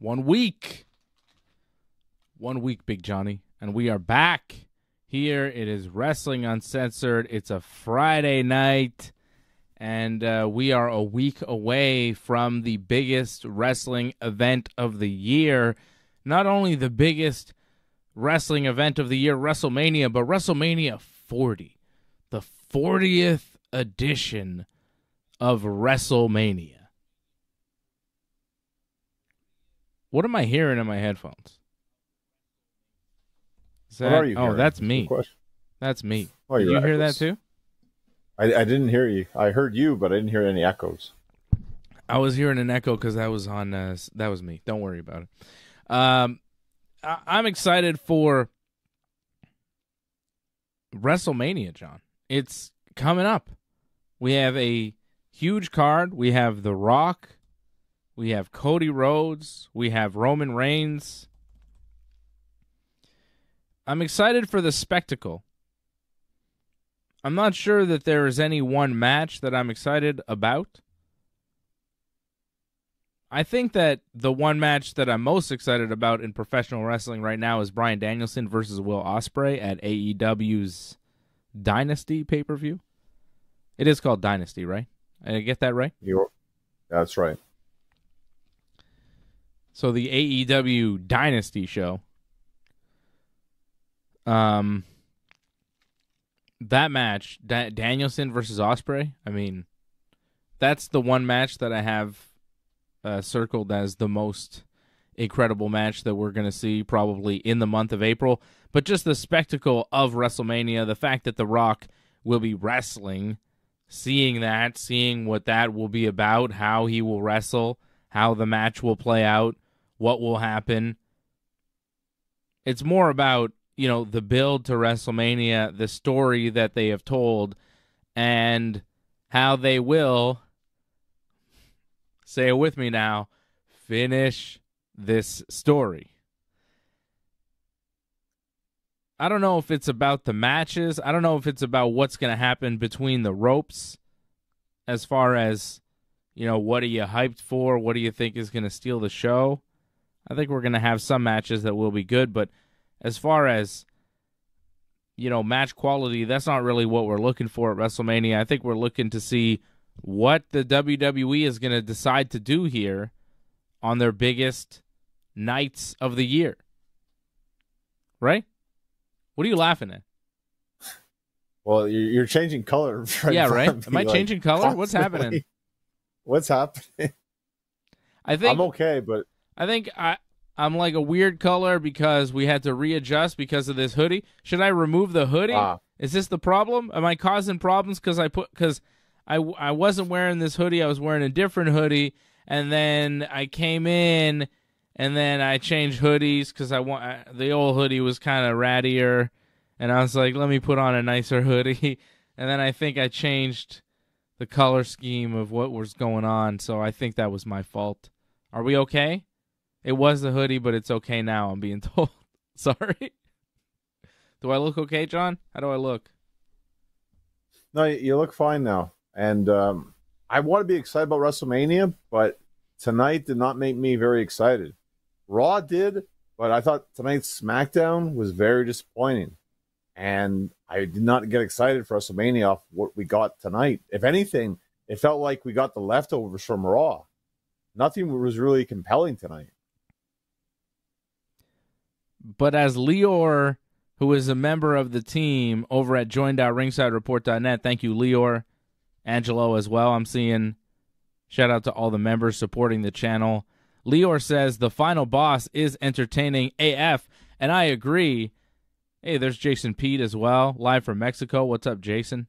1 week. 1 week, Big Johnny. And we are back here. It is Wrestling Uncensored. It's a Friday night. And we are a week away from the biggest wrestling event of the year. Not only the biggest wrestling event of the year, WrestleMania, but WrestleMania 40. The 40th edition of WrestleMania. What am I hearing in my headphones? What are you hearing? That's me. That's me. Oh, did you hear that too? I didn't hear you. I heard you, but I didn't hear any echoes. I was hearing an echo because that was on. That was me. Don't worry about it. I'm excited for WrestleMania, John. It's coming up. We have a huge card. We have The Rock. We have Cody Rhodes. We have Roman Reigns. I'm excited for the spectacle. I'm not sure that there is any one match that I'm excited about. I think that the one match that I'm most excited about in professional wrestling right now is Bryan Danielson versus Will Ospreay at AEW's Dynasty pay-per-view. It is called Dynasty, right? Did I get that right? That's right. So the AEW Dynasty show. That match, Danielson versus Ospreay, I mean, that's the one match that I have circled as the most incredible match that we're going to see probably in the month of April. But just the spectacle of WrestleMania, the fact that The Rock will be wrestling, seeing that, seeing what that will be about, how he will wrestle, how the match will play out, what will happen. It's more about, you know, the build to WrestleMania, the story that they have told, and how they will, say it with me now, finish this story. I don't know if it's about the matches. I don't know if it's about what's going to happen between the ropes as far as, you know, what are you hyped for? What do you think is going to steal the show? I think we're going to have some matches that will be good, but as far as, you know, match quality, that's not really what we're looking for at WrestleMania. I think we're looking to see what the WWE is going to decide to do here on their biggest nights of the year. Right? What are you laughing at? Well, you're changing color. Yeah, right? Am I changing color? What's happening? What's happening? I think I'm okay, but I think I'm like a weird color because we had to readjust because of this hoodie. Should I remove the hoodie? Is this the problem? Am I causing problems because I wasn't wearing this hoodie? I was wearing a different hoodie, and then I came in, and then I changed hoodies because the old hoodie was kind of rattier, and I was like, let me put on a nicer hoodie, and then I think I changed the color scheme of what was going on, so I think that was my fault. Are we okay? It was the hoodie, but it's okay now, I'm being told. Sorry. Do I look okay, John? How do I look? No, you look fine now. And I want to be excited about WrestleMania, but tonight did not make me very excited. Raw did, but I thought tonight's SmackDown was very disappointing. And I did not get excited for WrestleMania off what we got tonight. If anything, it felt like we got the leftovers from Raw. Nothing was really compelling tonight. But as Lior, who is a member of the team over at join.ringsidereport.net, thank you, Lior, Angelo as well. I'm seeing shout out to all the members supporting the channel. Lior says the final boss is entertaining AF, and I agree. Hey, there's Jason Pete as well, live from Mexico. What's up, Jason?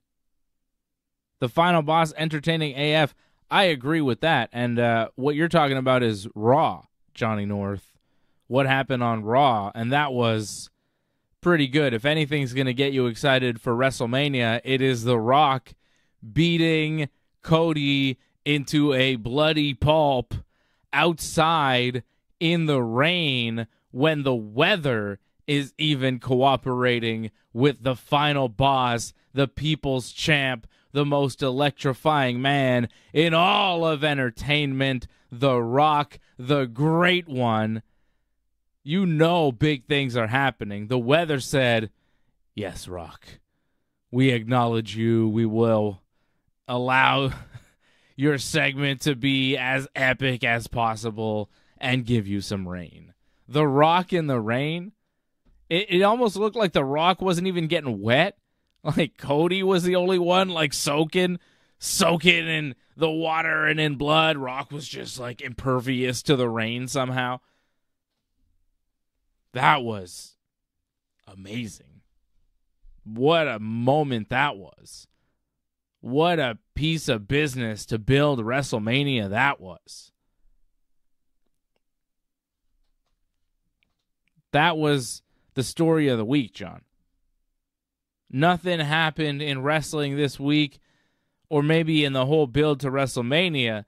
The final boss entertaining AF. I agree with that, and what you're talking about is Raw, Johnny North. What happened on Raw, and that was pretty good. If anything's going to get you excited for WrestleMania, it is The Rock beating Cody into a bloody pulp outside in the rain when the weather is even cooperating with the final boss, the people's champ, the most electrifying man in all of entertainment, The Rock, the Great One. You know big things are happening. The weather said, yes, Rock, we acknowledge you. We will allow your segment to be as epic as possible and give you some rain. The Rock in the rain? It almost looked like The Rock wasn't even getting wet. Like Cody was the only one like soaking in the water and in blood. Rock was just like impervious to the rain somehow. That was amazing. What a moment that was. What a piece of business to build WrestleMania that was. That was the story of the week, John. Nothing happened in wrestling this week, or maybe in the whole build to WrestleMania,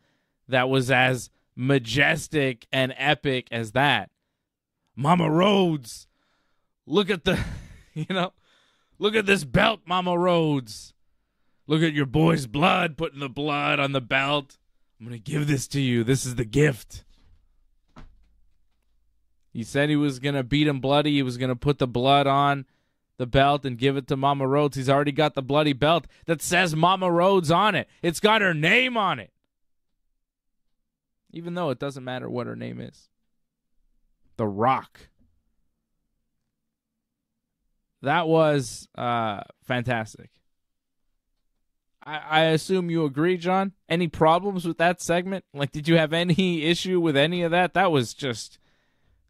that was as majestic and epic as that. Mama Rhodes, look at the, look at this belt, Mama Rhodes. Look at your boy's blood, putting the blood on the belt. I'm going to give this to you. This is the gift. He said he was going to beat him bloody. He was going to put the blood on the belt and give it to Mama Rhodes. He's already got the bloody belt that says Mama Rhodes on it. It's got her name on it. Even though it doesn't matter what her name is. The Rock. That was fantastic. I assume you agree, John. Any problems with that segment? Like, did you have any issue with any of that? That was just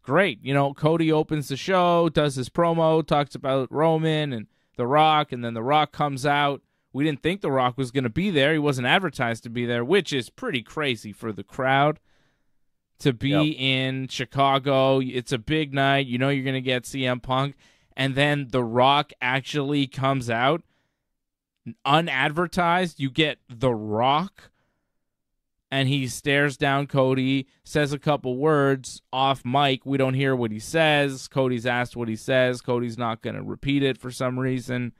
great. You know, Cody opens the show, does his promo, talks about Roman and The Rock, and then The Rock comes out. We didn't think The Rock was going to be there. He wasn't advertised to be there, which is pretty crazy for the crowd to be in Chicago. It's a big night. You know you're going to get CM Punk. And then The Rock actually comes out unadvertised. You get The Rock. And he stares down Cody, says a couple words off mic. We don't hear what he says. Cody's asked what he says. Cody's not going to repeat it for some reason.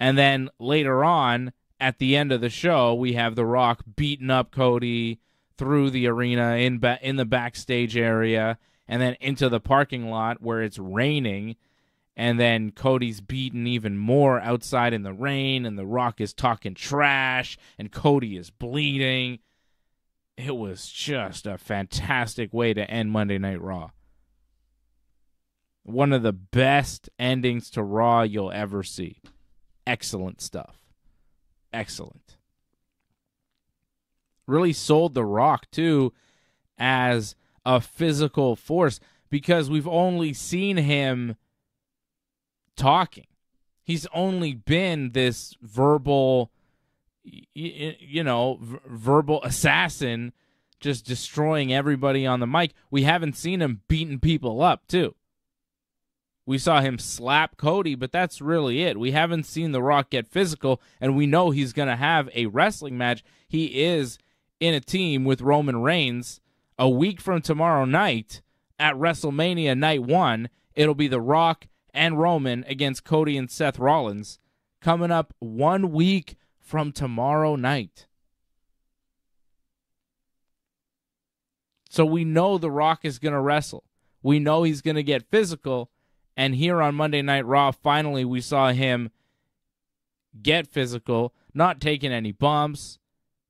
And then later on, at the end of the show, we have The Rock beating up Cody through the arena, in the backstage area, and then into the parking lot where it's raining, and then Cody's beaten even more outside in the rain, and The Rock is talking trash, and Cody is bleeding. It was just a fantastic way to end Monday Night Raw. One of the best endings to Raw you'll ever see. Excellent stuff. Excellent. Really sold The Rock, too, as a physical force, because we've only seen him talking. He's only been this verbal, verbal assassin, just destroying everybody on the mic. We haven't seen him beating people up, too. We saw him slap Cody, but that's really it. We haven't seen The Rock get physical, and we know he's going to have a wrestling match. He is in a team with Roman Reigns a week from tomorrow night at WrestleMania Night 1. It'll be The Rock and Roman against Cody and Seth Rollins coming up 1 week from tomorrow night. So we know The Rock is going to wrestle. We know he's going to get physical. And here on Monday Night Raw, finally we saw him get physical, not taking any bumps,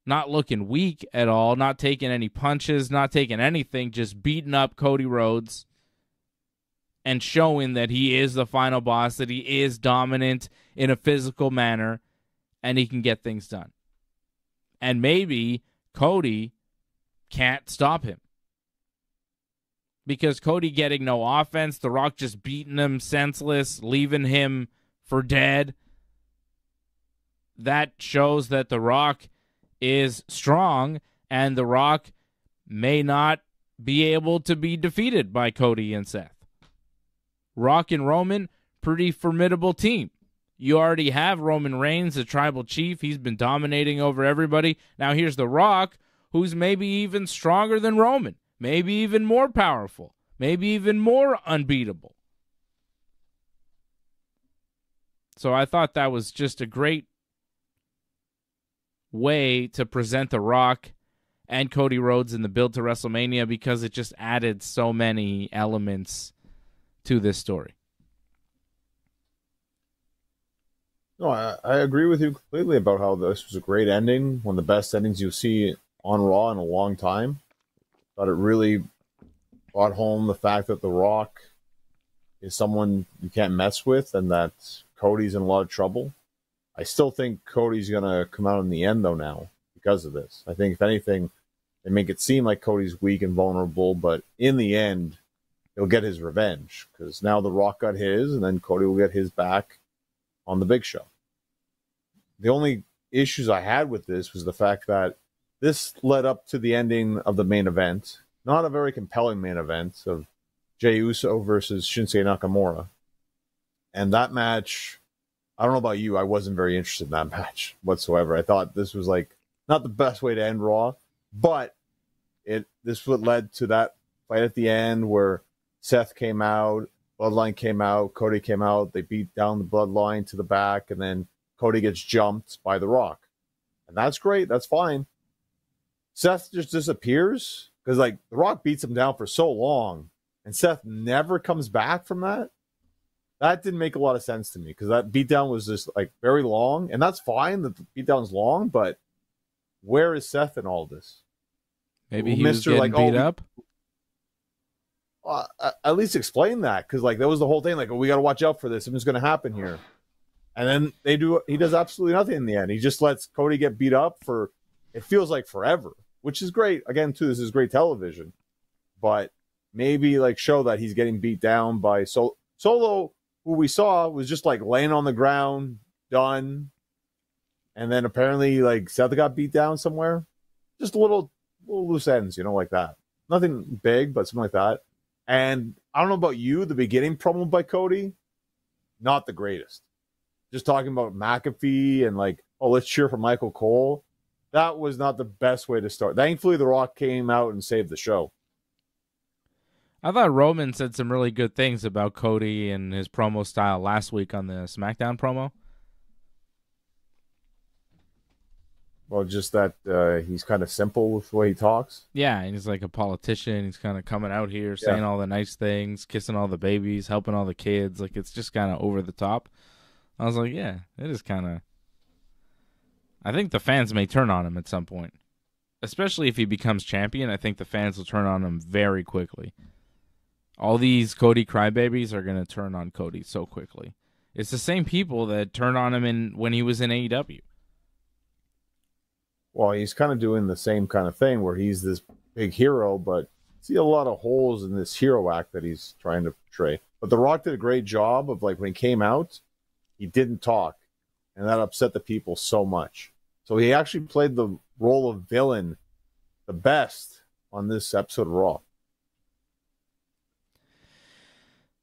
not looking weak at all, not taking any punches, not taking anything, just beating up Cody Rhodes and showing that he is the final boss, that he is dominant in a physical manner, and he can get things done. And maybe Cody can't stop him. Because Cody getting no offense, The Rock just beating him senseless, leaving him for dead. That shows that The Rock is strong, and The Rock may not be able to be defeated by Cody and Seth. Rock and Roman, pretty formidable team. You already have Roman Reigns, the tribal chief. He's been dominating over everybody. Now here's The Rock, who's maybe even stronger than Roman, maybe even more powerful, maybe even more unbeatable. So I thought that was just a great way to present The Rock and Cody Rhodes in the build to WrestleMania, because it just added so many elements to this story. No, I agree with you completely about how this was a great ending, one of the best endings you'll see on Raw in a long time. But it really brought home the fact that The Rock is someone you can't mess with, and that Cody's in a lot of trouble. I still think Cody's going to come out in the end, though, now because of this. I think, if anything, they make it seem like Cody's weak and vulnerable, but in the end, he'll get his revenge, because now The Rock got his, and then Cody will get his back on the big show. The only issues I had with this was the fact that this led up to the ending of the main event. Not a very compelling main event of Jey Uso versus Shinsuke Nakamura. And that match, I don't know about you, I wasn't very interested in that match whatsoever. I thought this was like not the best way to end Raw, but this what led to that fight at the end where Seth came out, Bloodline came out, Cody came out, they beat down the Bloodline to the back, and then Cody gets jumped by The Rock. And that's great, that's fine. Seth just disappears, because like The Rock beats him down for so long, and Seth never comes back from that. That didn't make a lot of sense to me, because that beatdown was just like very long, and that's fine that the beatdown's long, but where is Seth in all this? Maybe he was getting beat up? At least explain that, because like that was the whole thing. Like, oh, we got to watch out for this. Something's going to happen here. And then he does absolutely nothing in the end. He just lets Cody get beat up for, it feels like forever, which is great. Again, too, this is great television, but maybe like show that he's getting beat down by Solo, who we saw was just like laying on the ground, done. And then apparently like Seth got beat down somewhere. Just little loose ends, you know, like that. Nothing big, but something like that. And I don't know about you, the beginning promo by Cody, not the greatest. Just talking about McAfee and like, oh, let's cheer for Michael Cole. That was not the best way to start. Thankfully, The Rock came out and saved the show. I thought Roman said some really good things about Cody and his promo style last week on the SmackDown promo. Well, just that he's kind of simple with the way he talks. Yeah, and he's like a politician. He's kind of coming out here, saying all the nice things, kissing all the babies, helping all the kids. Like, it's just kind of over the top. I was like, yeah, it is kind of... I think the fans may turn on him at some point. Especially if he becomes champion, I think the fans will turn on him very quickly. All these Cody crybabies are going to turn on Cody so quickly. It's the same people that turned on him when he was in AEW. Well, he's kind of doing the same kind of thing where he's this big hero, but see a lot of holes in this hero act that he's trying to portray. But The Rock did a great job of, like, when he came out, he didn't talk, and that upset the people so much. So he actually played the role of villain the best on this episode of Raw.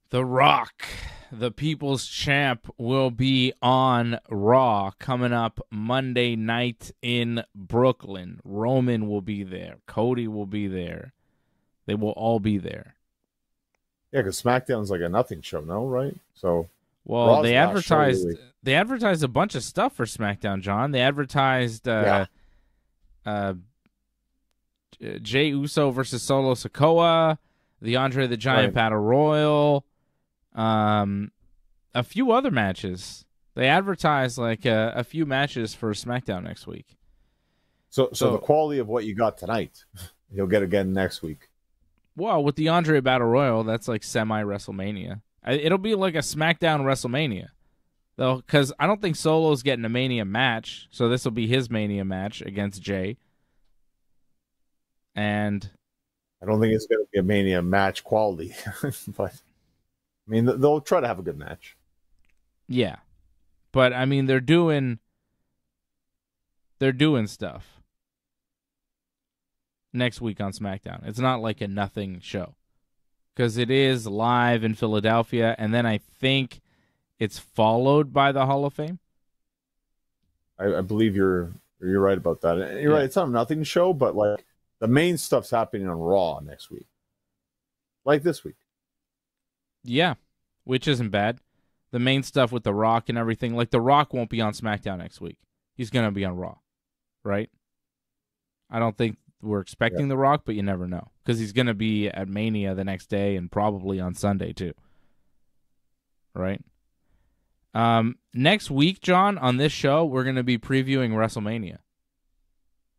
The Rock, the People's Champ, will be on Raw coming up Monday night in Brooklyn. Roman will be there. Cody will be there. They will all be there. Yeah, because SmackDown's like a nothing show, no, right? So, well, Raw's they advertised a bunch of stuff for SmackDown, John. They advertised Jey Uso versus Solo Sikoa, the Andre the Giant Battle Royal, a few other matches. They advertised like a few matches for SmackDown next week. So the quality of what you got tonight, you'll get again next week. Well, with the Andre Battle Royal, that's like semi-WrestleMania. It'll be like a SmackDown WrestleMania. Though, because I don't think Solo's getting a Mania match, so this will be his Mania match against Jey. And I don't think it's going to be a Mania match quality, but I mean, they'll try to have a good match. Yeah, but I mean, they're doing stuff next week on SmackDown. It's not like a nothing show, because it is live in Philadelphia, and then I think it's followed by the Hall of Fame. I believe you're right about that. You're right. It's not a nothing show, but like the main stuff's happening on Raw next week, like this week. Yeah, which isn't bad. The main stuff with The Rock and everything. Like The Rock won't be on SmackDown next week. He's gonna be on Raw, right? I don't think we're expecting The Rock, but you never know. Because he's going to be at Mania the next day and probably on Sunday, too. Right? Next week, John, on this show, we're going to be previewing WrestleMania.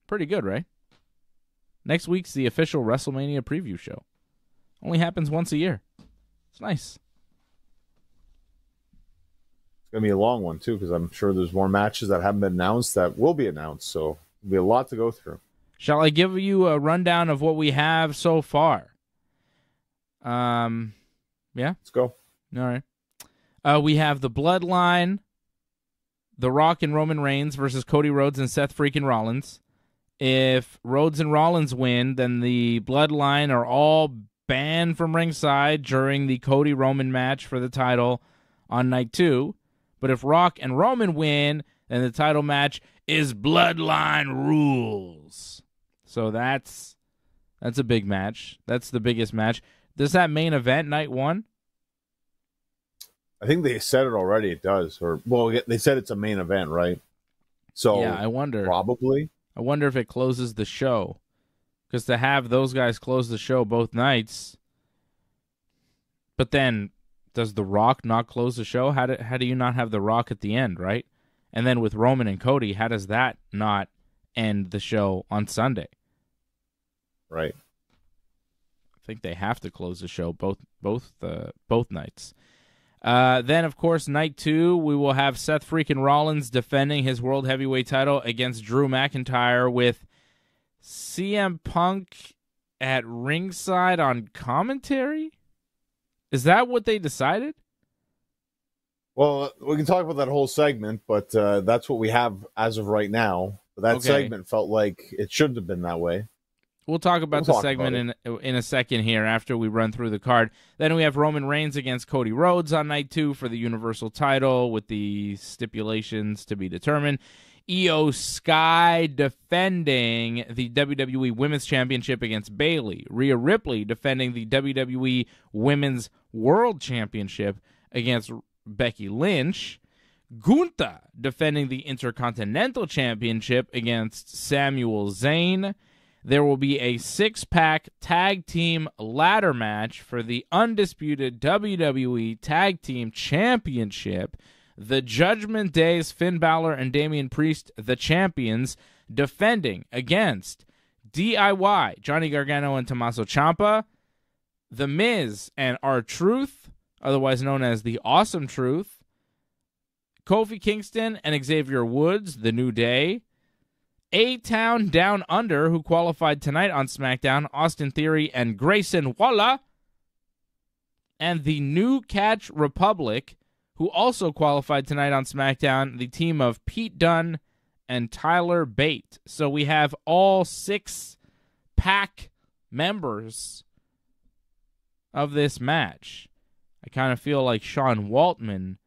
Pretty good, right? Next week's the official WrestleMania preview show. Only happens once a year. It's nice. It's going to be a long one, too, because I'm sure there's more matches that haven't been announced that will be announced, so it'll be a lot to go through. Shall I give you a rundown of what we have so far? Yeah? Let's go. All right. We have the Bloodline, The Rock and Roman Reigns versus Cody Rhodes and Seth freaking Rollins. If Rhodes and Rollins win, then the Bloodline are all banned from ringside during the Cody-Roman match for the title on night 2. But if Rock and Roman win, then the title match is Bloodline rules. So that's a big match. That's the biggest match. Does that main event night 1? I think they said it already. It does. Or well, they said it's a main event, right? So yeah, I wonder. Probably. I wonder if it closes the show. Because to have those guys close the show both nights. But then, does The Rock not close the show? How do you not have The Rock at the end, right? And then with Roman and Cody, how does that not end the show on Sunday? Right. I think they have to close the show both nights. Then, of course, night 2, we will have Seth freaking Rollins defending his World Heavyweight title against Drew McIntyre with CM Punk at ringside on commentary? Is that what they decided? Well, we can talk about that whole segment, but that's what we have as of right now. But that segment felt like it shouldn't have been that way. We'll talk about the segment in a second here after we run through the card. Then we have Roman Reigns against Cody Rhodes on night 2 for the Universal title with the stipulations to be determined. Io Sky defending the WWE Women's Championship against Bayley. Rhea Ripley defending the WWE Women's World Championship against Becky Lynch. Gunther defending the Intercontinental Championship against Samuel Zayn. There will be a 6-pack tag team ladder match for the undisputed WWE Tag Team Championship. The Judgment Day's Finn Balor and Damian Priest, the champions, defending against DIY, Johnny Gargano and Tommaso Ciampa, The Miz and R-Truth, otherwise known as The Awesome Truth, Kofi Kingston and Xavier Woods, The New Day, A-Town Down Under, who qualified tonight on SmackDown, Austin Theory and Grayson Waller, and the New Catch Republic, who also qualified tonight on SmackDown, the team of Pete Dunne and Tyler Bate. So we have all 6-pack members of this match. I kind of feel like Sean Waltman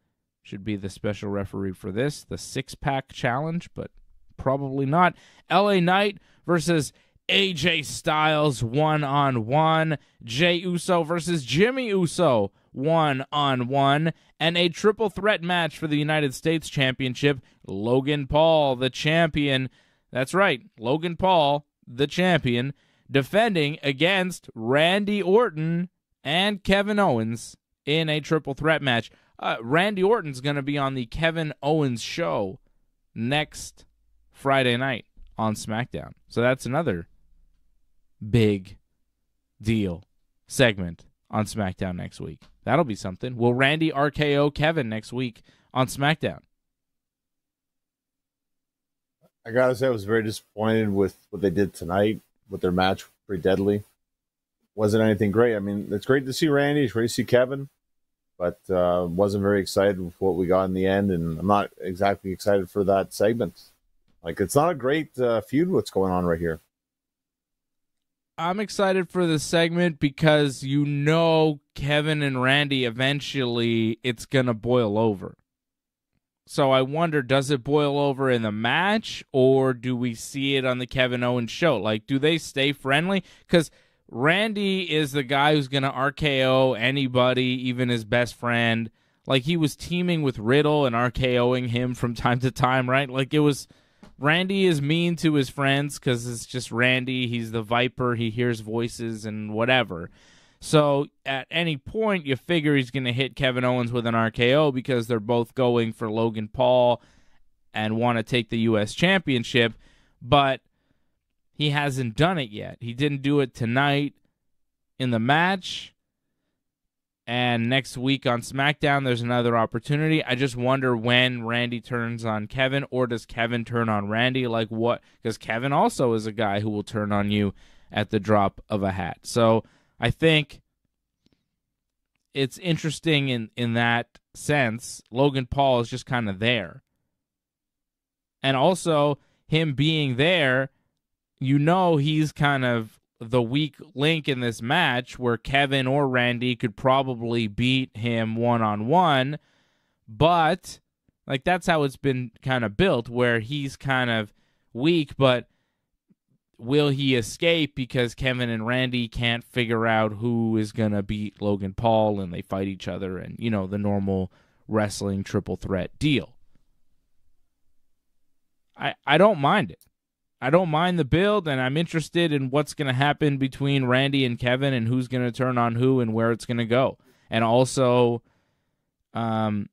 should be the special referee for this, the 6-pack challenge, but probably not. LA Knight versus AJ Styles 1-on-1. Jey Uso versus Jimmy Uso 1-on-1. And a triple threat match for the United States Championship. Logan Paul, the champion. That's right, Logan Paul, the champion, defending against Randy Orton and Kevin Owens in a triple threat match. Randy Orton's going to be on the Kevin Owens show next Friday night on SmackDown. So that's another big deal segment on SmackDown next week. That'll be something. Will Randy RKO Kevin next week on SmackDown? I gotta say I was very disappointed with what they did tonight with their match. Pretty deadly. Wasn't anything great. I mean, it's great to see Randy. It's great to see Kevin. But wasn't very excited with what we got in the end. And I'm not exactly excited for that segment. Like, it's not a great feud what's going on right here. I'm excited for this segment because you know Kevin and Randy, eventually it's going to boil over. So I wonder, does it boil over in the match or do we see it on the Kevin Owens show? Like, do they stay friendly? Because Randy is the guy who's going to RKO anybody, even his best friend. Like, he was teaming with Riddle and RKOing him from time to time, right? Like, it was... Randy is mean to his friends because it's just Randy. He's the Viper. He hears voices and whatever. So at any point, you figure he's going to hit Kevin Owens with an RKO because they're both going for Logan Paul and want to take the U.S. Championship, but he hasn't done it yet. He didn't do it tonight in the match, and next week on SmackDown, there's another opportunity. I just wonder when Randy turns on Kevin, or does Kevin turn on Randy? Like what? Because Kevin also is a guy who will turn on you at the drop of a hat. So I think it's interesting in that sense. Logan Paul is just kind of there. And also, him being there, you know he's kind of the weak link in this match where Kevin or Randy could probably beat him one-on-one. But, like, that's how it's been kind of built, where he's kind of weak, but will he escape because Kevin and Randy can't figure out who is going to beat Logan Paul, and they fight each other, and, you know, the normal wrestling triple threat deal. I don't mind it. I don't mind the build, and I'm interested in what's going to happen between Randy and Kevin and who's going to turn on who and where it's going to go. And also, does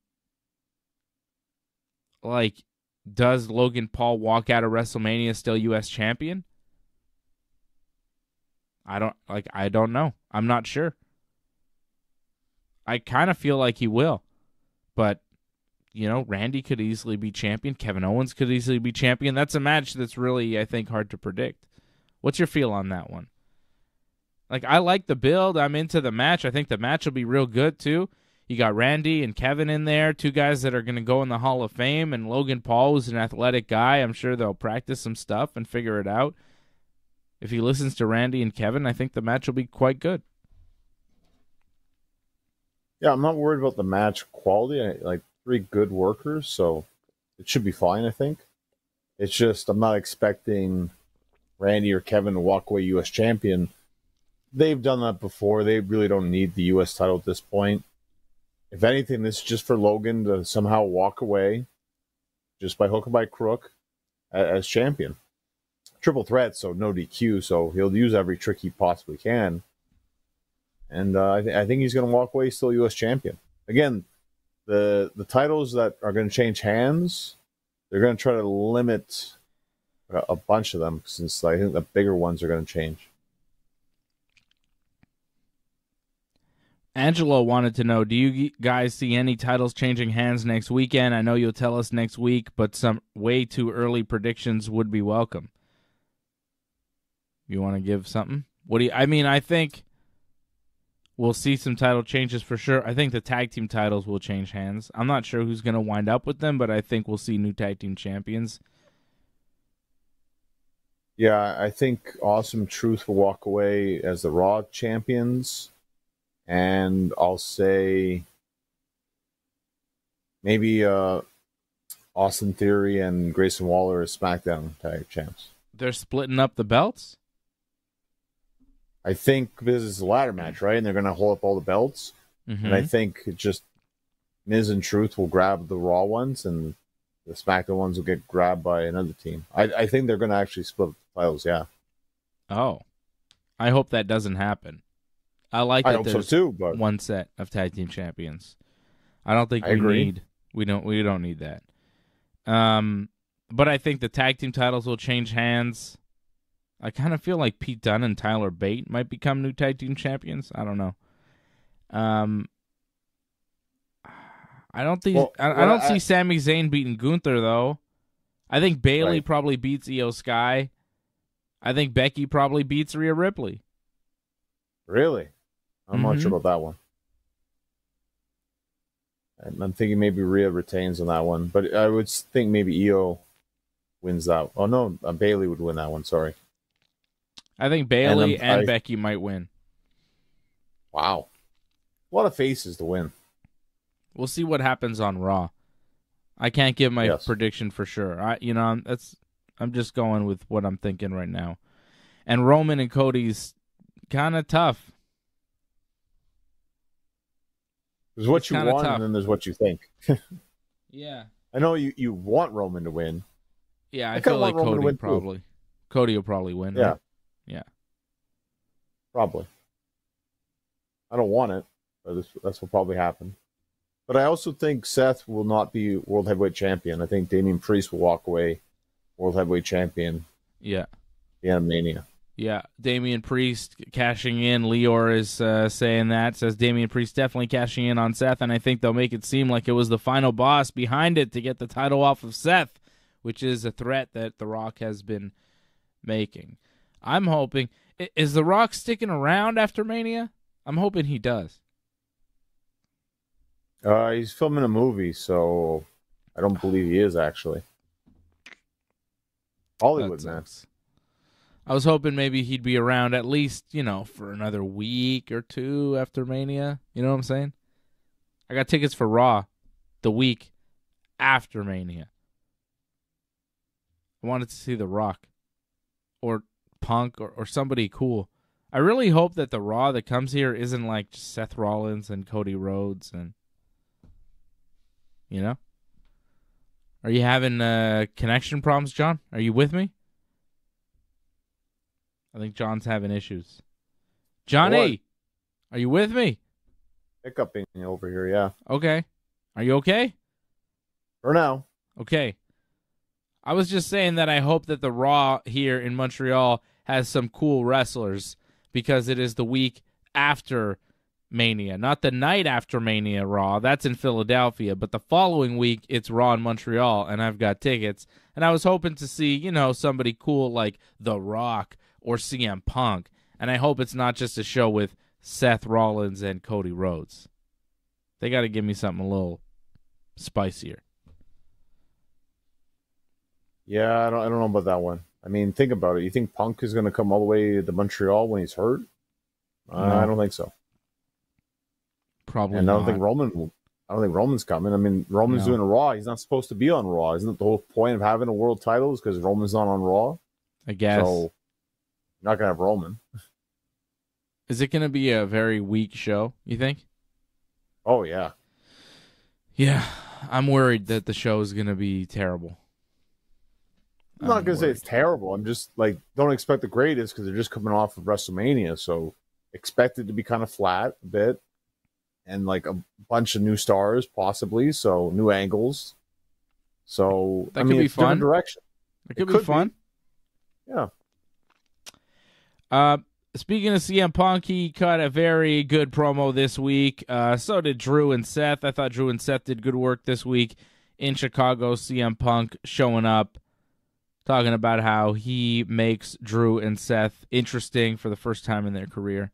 Logan Paul walk out of WrestleMania still U.S. champion? I don't know. I'm not sure. I kind of feel like he will, but you know, Randy could easily be champion. Kevin Owens could easily be champion. That's a match that's really, I think, hard to predict. What's your feel on that one? Like, I like the build. I'm into the match. I think the match will be real good, too. You got Randy and Kevin in there, two guys that are going to go in the Hall of Fame, and Logan Paul is an athletic guy. I'm sure they'll practice some stuff and figure it out. If he listens to Randy and Kevin, I think the match will be quite good. Yeah, I'm not worried about the match quality. Three good workers, so it should be fine, I think. It's just I'm not expecting Randy or Kevin to walk away U.S. champion. They've done that before. They really don't need the U.S. title at this point. If anything, this is just for Logan to somehow walk away just by hook or by crook as champion. Triple threat, so no DQ, so he'll use every trick he possibly can. And I think he's going to walk away still U.S. champion. Again, The titles that are going to change hands, they're going to try to limit a bunch of them since I think the bigger ones are going to change. Angelo wanted to know, do you guys see any titles changing hands next weekend? I know you'll tell us next week, but some way too early predictions would be welcome. You want to give something? I think we'll see some title changes for sure. I think the tag team titles will change hands. I'm not sure who's going to wind up with them, but I think we'll see new tag team champions. Yeah, I think Awesome Truth will walk away as the Raw champions. And I'll say maybe Austin Theory and Grayson Waller as SmackDown tag champs. They're splitting up the belts? I think this is a ladder match, right? And they're going to hold up all the belts. Mm-hmm. And I think just Miz and Truth will grab the Raw ones, and the SmackDown ones will get grabbed by another team. I think they're going to actually split the titles, yeah. Oh. I hope that doesn't happen. I like that there's one set of tag team champions. I don't think we don't need that. But I think the tag team titles will change hands. I kind of feel like Pete Dunne and Tyler Bate might become new tag team champions. I don't know. I don't see Sami Zayn beating Gunther though. I think Bayley probably beats Io Sky. I think Becky probably beats Rhea Ripley. Really? I'm not sure about that one. I'm thinking maybe Rhea retains on that one, but I would think maybe Io wins that. Oh no, Bayley would win that one. Sorry. I think Bayley and Becky might win. Wow. A lot of faces to win. We'll see what happens on Raw. I can't give my prediction for sure. I'm just going with what I'm thinking right now. And Roman and Cody's kind of tough. There's what you want, and then there's what you think. Yeah. I know you want Roman to win, Yeah, I feel like Cody probably. Cody will probably win. Yeah. Right? Yeah. Probably. I don't want it, but that's what probably happen. But I also think Seth will not be World Heavyweight Champion. I think Damian Priest will walk away World Heavyweight Champion. Yeah. Yeah, Mania. Yeah, Damian Priest cashing in. Lior is saying that. Says Damian Priest definitely cashing in on Seth, and I think they'll make it seem like it was the final boss behind it to get the title off of Seth, which is a threat that The Rock has been making. I'm hoping... Is The Rock sticking around after Mania? I'm hoping he does. He's filming a movie, so I don't believe he is, actually. Hollywood, man. I was hoping maybe he'd be around at least, you know, for another week or two after Mania. You know what I'm saying? I got tickets for Raw the week after Mania. I wanted to see The Rock or Punk or somebody cool. I really hope that the Raw that comes here isn't like just Seth Rollins and Cody Rhodes and, you know? Are you having connection problems, John? Are you with me? I think John's having issues. Johnny, what? Are you with me? Hiccuping over here, yeah. Okay. Are you okay? For now. Okay. I was just saying that I hope that the Raw here in Montreal has some cool wrestlers because it is the week after Mania. Not the night after Mania Raw. That's in Philadelphia. But the following week, it's Raw in Montreal, and I've got tickets. And I was hoping to see, you know, somebody cool like The Rock or CM Punk. And I hope it's not just a show with Seth Rollins and Cody Rhodes. They got to give me something a little spicier. Yeah, I don't know about that one. I mean, think about it. You think Punk is going to come all the way to Montreal when he's hurt? No. I don't think so. Probably. And I don't think Roman's coming. I mean, Roman's doing a Raw. He's not supposed to be on Raw. Isn't that the whole point of having a world title? Is because Roman's not on Raw. I guess. So you're not going to have Roman. Is it going to be a very weak show, you think? Oh, yeah. Yeah. I'm worried that the show is going to be terrible. I'm not going to say it's terrible. I'm just like, don't expect the greatest because they're just coming off of WrestleMania. So expect it to be kind of flat a bit and like a bunch of new stars possibly. So new angles. So that could be fun. Different direction. It could be fun. Yeah. Speaking of CM Punk, he cut a very good promo this week. So did Drew and Seth. I thought Drew and Seth did good work this week in Chicago. CM Punk showing up, talking about how he makes Drew and Seth interesting for the first time in their career.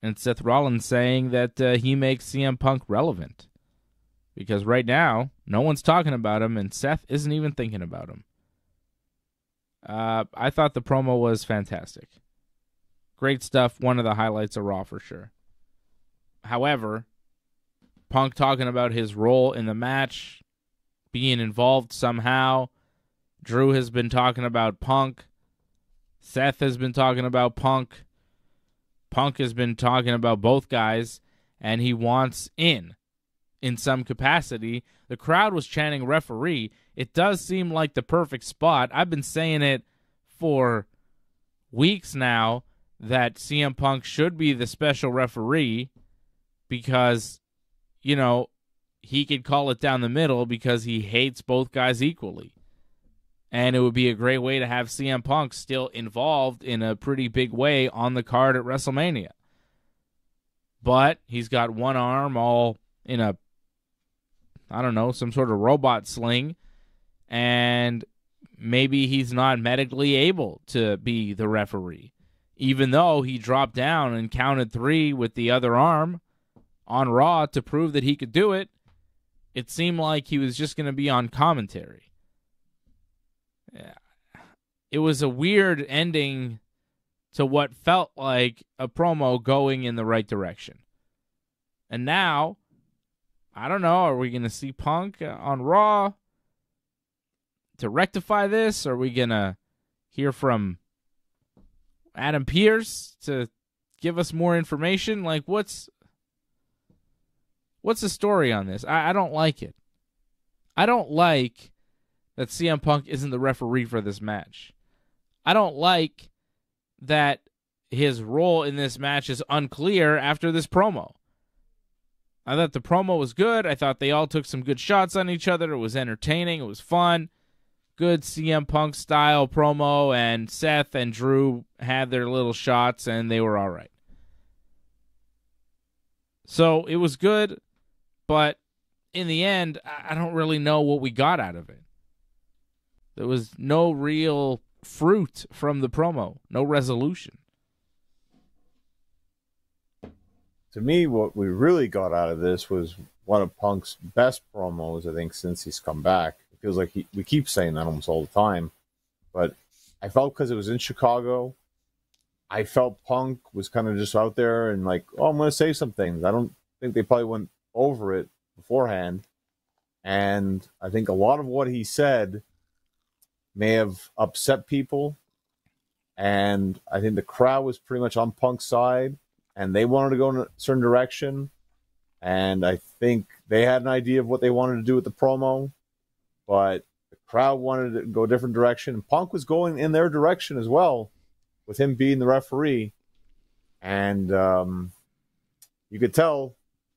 And Seth Rollins saying that he makes CM Punk relevant. Because right now, no one's talking about him, and Seth isn't even thinking about him. I thought the promo was fantastic. Great stuff. One of the highlights of Raw for sure. However, Punk talking about his role in the match, being involved somehow. Drew has been talking about Punk. Seth has been talking about Punk. Punk has been talking about both guys, and he wants in some capacity. The crowd was chanting referee. It does seem like the perfect spot. I've been saying it for weeks now that CM Punk should be the special referee because, you know, he could call it down the middle because he hates both guys equally. And it would be a great way to have CM Punk still involved in a pretty big way on the card at WrestleMania. But he's got one arm all in a, I don't know, some sort of robot sling. And maybe he's not medically able to be the referee, even though he dropped down and counted three with the other arm on Raw to prove that he could do it. It seemed like he was just going to be on commentary. It was a weird ending to what felt like a promo going in the right direction. And now, I don't know, are we going to see Punk on Raw to rectify this? Are we going to hear from Adam Pearce to give us more information? Like, what's the story on this? I don't like it. I don't like that CM Punk isn't the referee for this match. I don't like that his role in this match is unclear after this promo. I thought the promo was good. I thought they all took some good shots on each other. It was entertaining. It was fun. Good CM Punk style promo, and Seth and Drew had their little shots, and they were all right. So it was good, but in the end, I don't really know what we got out of it. There was no real fruit from the promo, no resolution. To me, what we really got out of this was one of Punk's best promos, I think, since he's come back. It feels like we keep saying that almost all the time. But I felt because it was in Chicago, I felt Punk was kind of just out there and like, oh, I'm going to say some things. I don't think they probably went over it beforehand. And I think a lot of what he said may have upset people. And I think the crowd was pretty much on Punk's side. And they wanted to go in a certain direction. And I think they had an idea of what they wanted to do with the promo. But the crowd wanted to go a different direction. And Punk was going in their direction as well, with him being the referee. And you could tell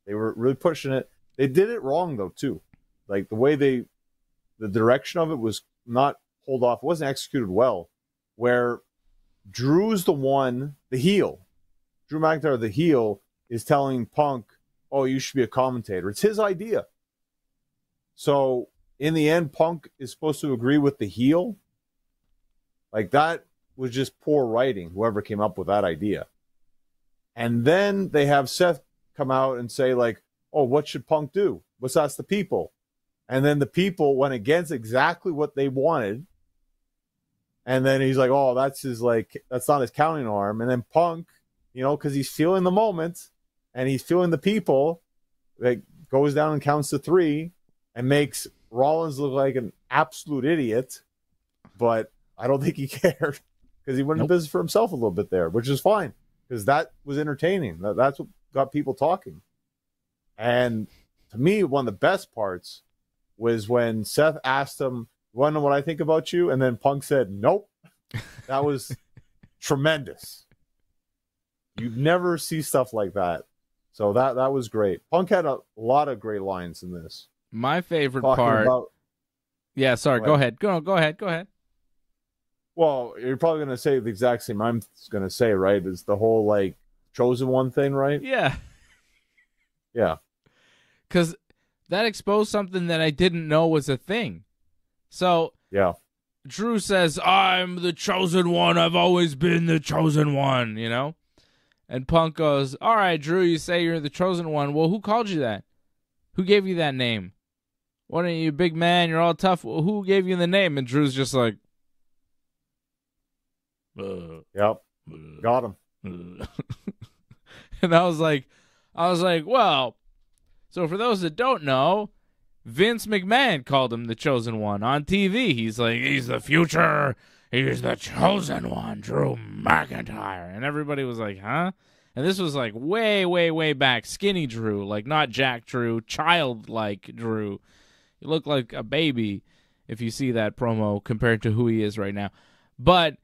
they were really pushing it. They did it wrong, though, too. Like, the way the direction of it was not pulled off. It wasn't executed well. Where Drew's the one, the heel. Drew McIntyre, the heel, is telling Punk, oh, you should be a commentator. It's his idea. So, in the end, Punk is supposed to agree with the heel. Like, that was just poor writing, whoever came up with that idea. And then they have Seth come out and say, like, oh, what should Punk do? Let's ask the people. And then the people went against exactly what they wanted. And then he's like, oh, that's his, like, that's not his counting arm. And then Punk, you know, because he's feeling the moment and he's feeling the people, like, goes down and counts to 3 and makes Rollins look like an absolute idiot. But I don't think he cared because he went into business for himself a little bit there, which is fine because that was entertaining. That's what got people talking. And to me, one of the best parts was when Seth asked him, you want to know what I think about you? And then Punk said, nope. That was tremendous. You never see stuff like that. So that was great. Punk had a lot of great lines in this. My favorite part. Yeah, sorry. Go ahead. Go ahead. Well, you're probably going to say the exact same I'm going to say, right? Is the whole, like, chosen one thing, right? Yeah. Yeah. Because that exposed something that I didn't know was a thing. So yeah. Drew says, I'm the chosen one. I've always been the chosen one, you know? And Punk goes, all right, Drew, you say you're the chosen one. Well, who called you that? Who gave you that name? Why don't you, big man? You're all tough. Well, who gave you the name? And Drew's just like, yep, got him. And I was like, well, so for those that don't know, Vince McMahon called him the chosen one on TV. He's like, he's the future. He's the chosen one, Drew McIntyre. And everybody was like, huh? And this was like way, way, way back. Skinny Drew, like not Jack Drew, childlike Drew. You look like a baby if you see that promo compared to who he is right now. But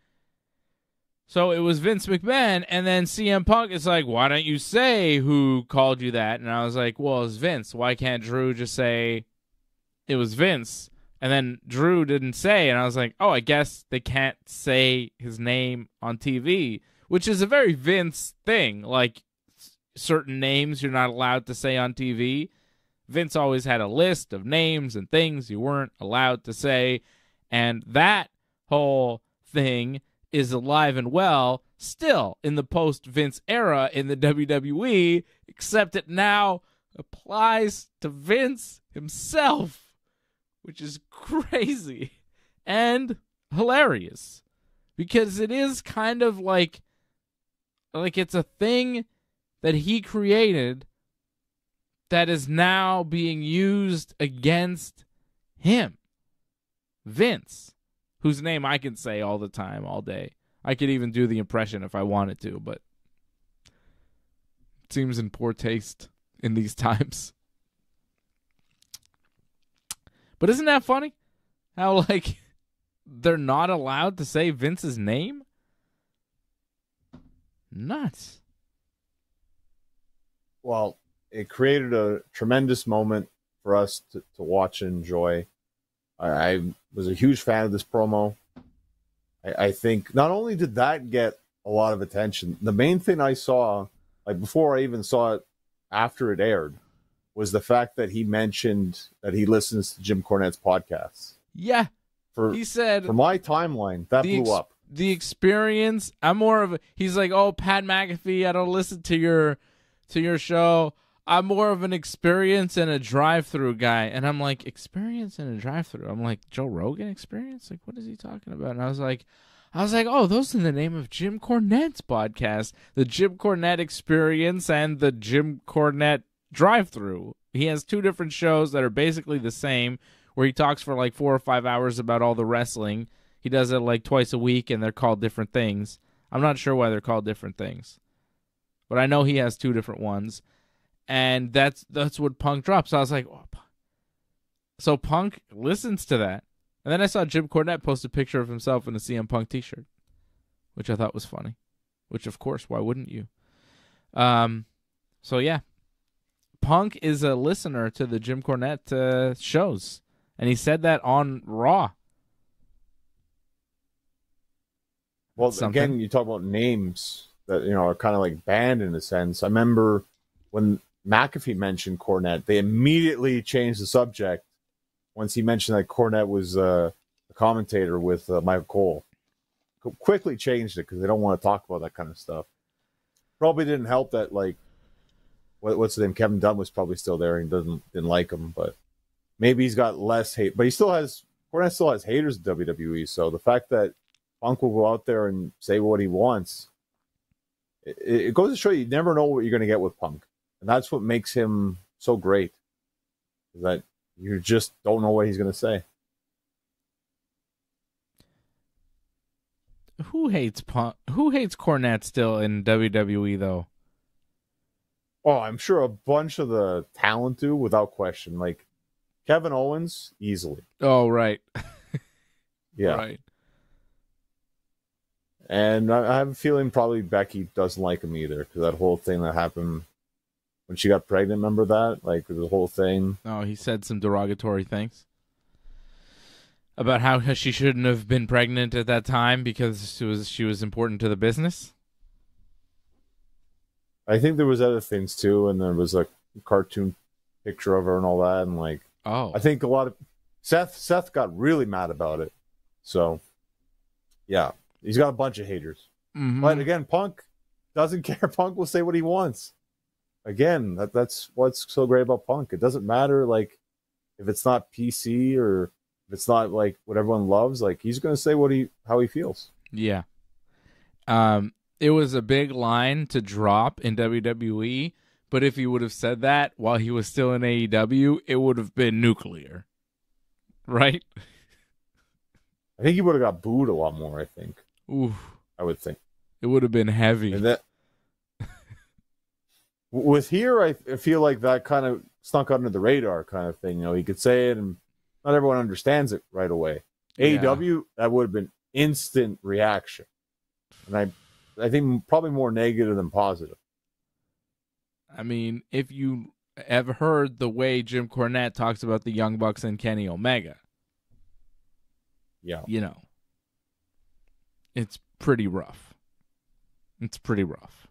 so it was Vince McMahon, and then CM Punk is like, why don't you say who called you that? And I was like, well, it's Vince. Why can't Drew just say it was Vince? And then Drew didn't say, and I was like, oh, I guess they can't say his name on TV, which is a very Vince thing. Like, certain names you're not allowed to say on TV. Vince always had a list of names and things you weren't allowed to say, and that whole thing is alive and well still in the post-Vince era in the WWE, except it now applies to Vince himself. Which is crazy and hilarious because it is kind of like it's a thing that he created that is now being used against him, Vince, whose name I can say all the time, all day. I could even do the impression if I wanted to, but it seems in poor taste in these times. But isn't that funny? How, like, they're not allowed to say Vince's name? Nuts. Well, it created a tremendous moment for us to watch and enjoy. I was a huge fan of this promo. I think not only did that get a lot of attention, the main thing I saw, like before I even saw it after it aired, was the fact that he mentioned that he listens to Jim Cornette's podcasts. Yeah. He said, for my timeline, that blew up. The experience, I'm more of a, he's like, oh, Pat McAfee, I don't listen to your show. I'm more of an experience and a drive-through guy. And I'm like, experience and a drive-through? I'm like, Joe Rogan experience? Like, what is he talking about? And I was like, oh, those are the name of Jim Cornette's podcast, the Jim Cornette Experience and the Jim Cornette Drive-Through. He has two different shows that are basically the same, where he talks for like 4 or 5 hours about all the wrestling. He does it like twice a week, and they're called different things. I'm not sure why they're called different things, but I know he has two different ones. And that's what Punk drops. So I was like, oh, Punk. So Punk listens to that. And then I saw Jim Cornette post a picture of himself in a CM Punk t-shirt, which I thought was funny, which, of course, why wouldn't you? So, yeah, Punk is a listener to the Jim Cornette shows, and he said that on Raw. Well, again, you talk about names that, you know, are kind of like banned in a sense. I remember when McAfee mentioned Cornette, they immediately changed the subject once he mentioned that Cornette was a commentator with Michael Cole. Quickly changed it because they don't want to talk about that kind of stuff. Probably didn't help that, like, what's the name? Kevin Dunn was probably still there and didn't like him, but maybe he's got less hate. But Cornette still has haters in WWE, so the fact that Punk will go out there and say what he wants, it goes to show you never know what you're going to get with Punk. And that's what makes him so great, is that you just don't know what he's going to say. Who hates Punk? Who hates Cornette still in WWE, though? Oh, I'm sure a bunch of the talent do, without question. Like Kevin Owens, easily. Oh, right. Yeah. Right. And I have a feeling probably Becky doesn't like him either, because that whole thing that happened when she got pregnant, remember that? Like, the whole thing. Oh, he said some derogatory things about how she shouldn't have been pregnant at that time because she was important to the business. I think there was other things, too, and there was a cartoon picture of her and all that, and, like, oh, I think a lot of... Seth got really mad about it. So, yeah. He's got a bunch of haters. Mm-hmm. But, again, Punk doesn't care. Punk will say what he wants. Again, that's what's so great about Punk. It doesn't matter, like, if it's not PC or if it's not like what everyone loves. Like, he's going to say how he feels. Yeah. It was a big line to drop in WWE, but if he would have said that while he was still in AEW, it would have been nuclear, right? I think he would have got booed a lot more. I think. Oof. I would think it would have been heavy. And that, with here, I feel like that kind of snuck under the radar kind of thing. You know, he could say it and not everyone understands it right away. Yeah. AEW, that would have been instant reaction. And I think probably more negative than positive. I mean, if you have heard the way Jim Cornette talks about the Young Bucks and Kenny Omega, yeah, you know, it's pretty rough. It's pretty rough.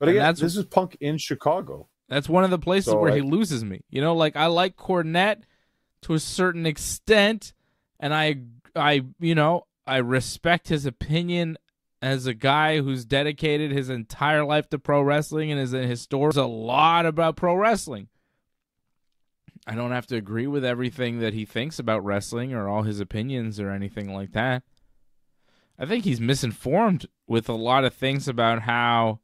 But again, this is Punk in Chicago. That's one of the places where he loses me. You know, like, I like Cornette to a certain extent, and I respect his opinion as a guy who's dedicated his entire life to pro wrestling and is a historian a lot about pro wrestling. I don't have to agree with everything that he thinks about wrestling or all his opinions or anything like that. I think he's misinformed with a lot of things about how...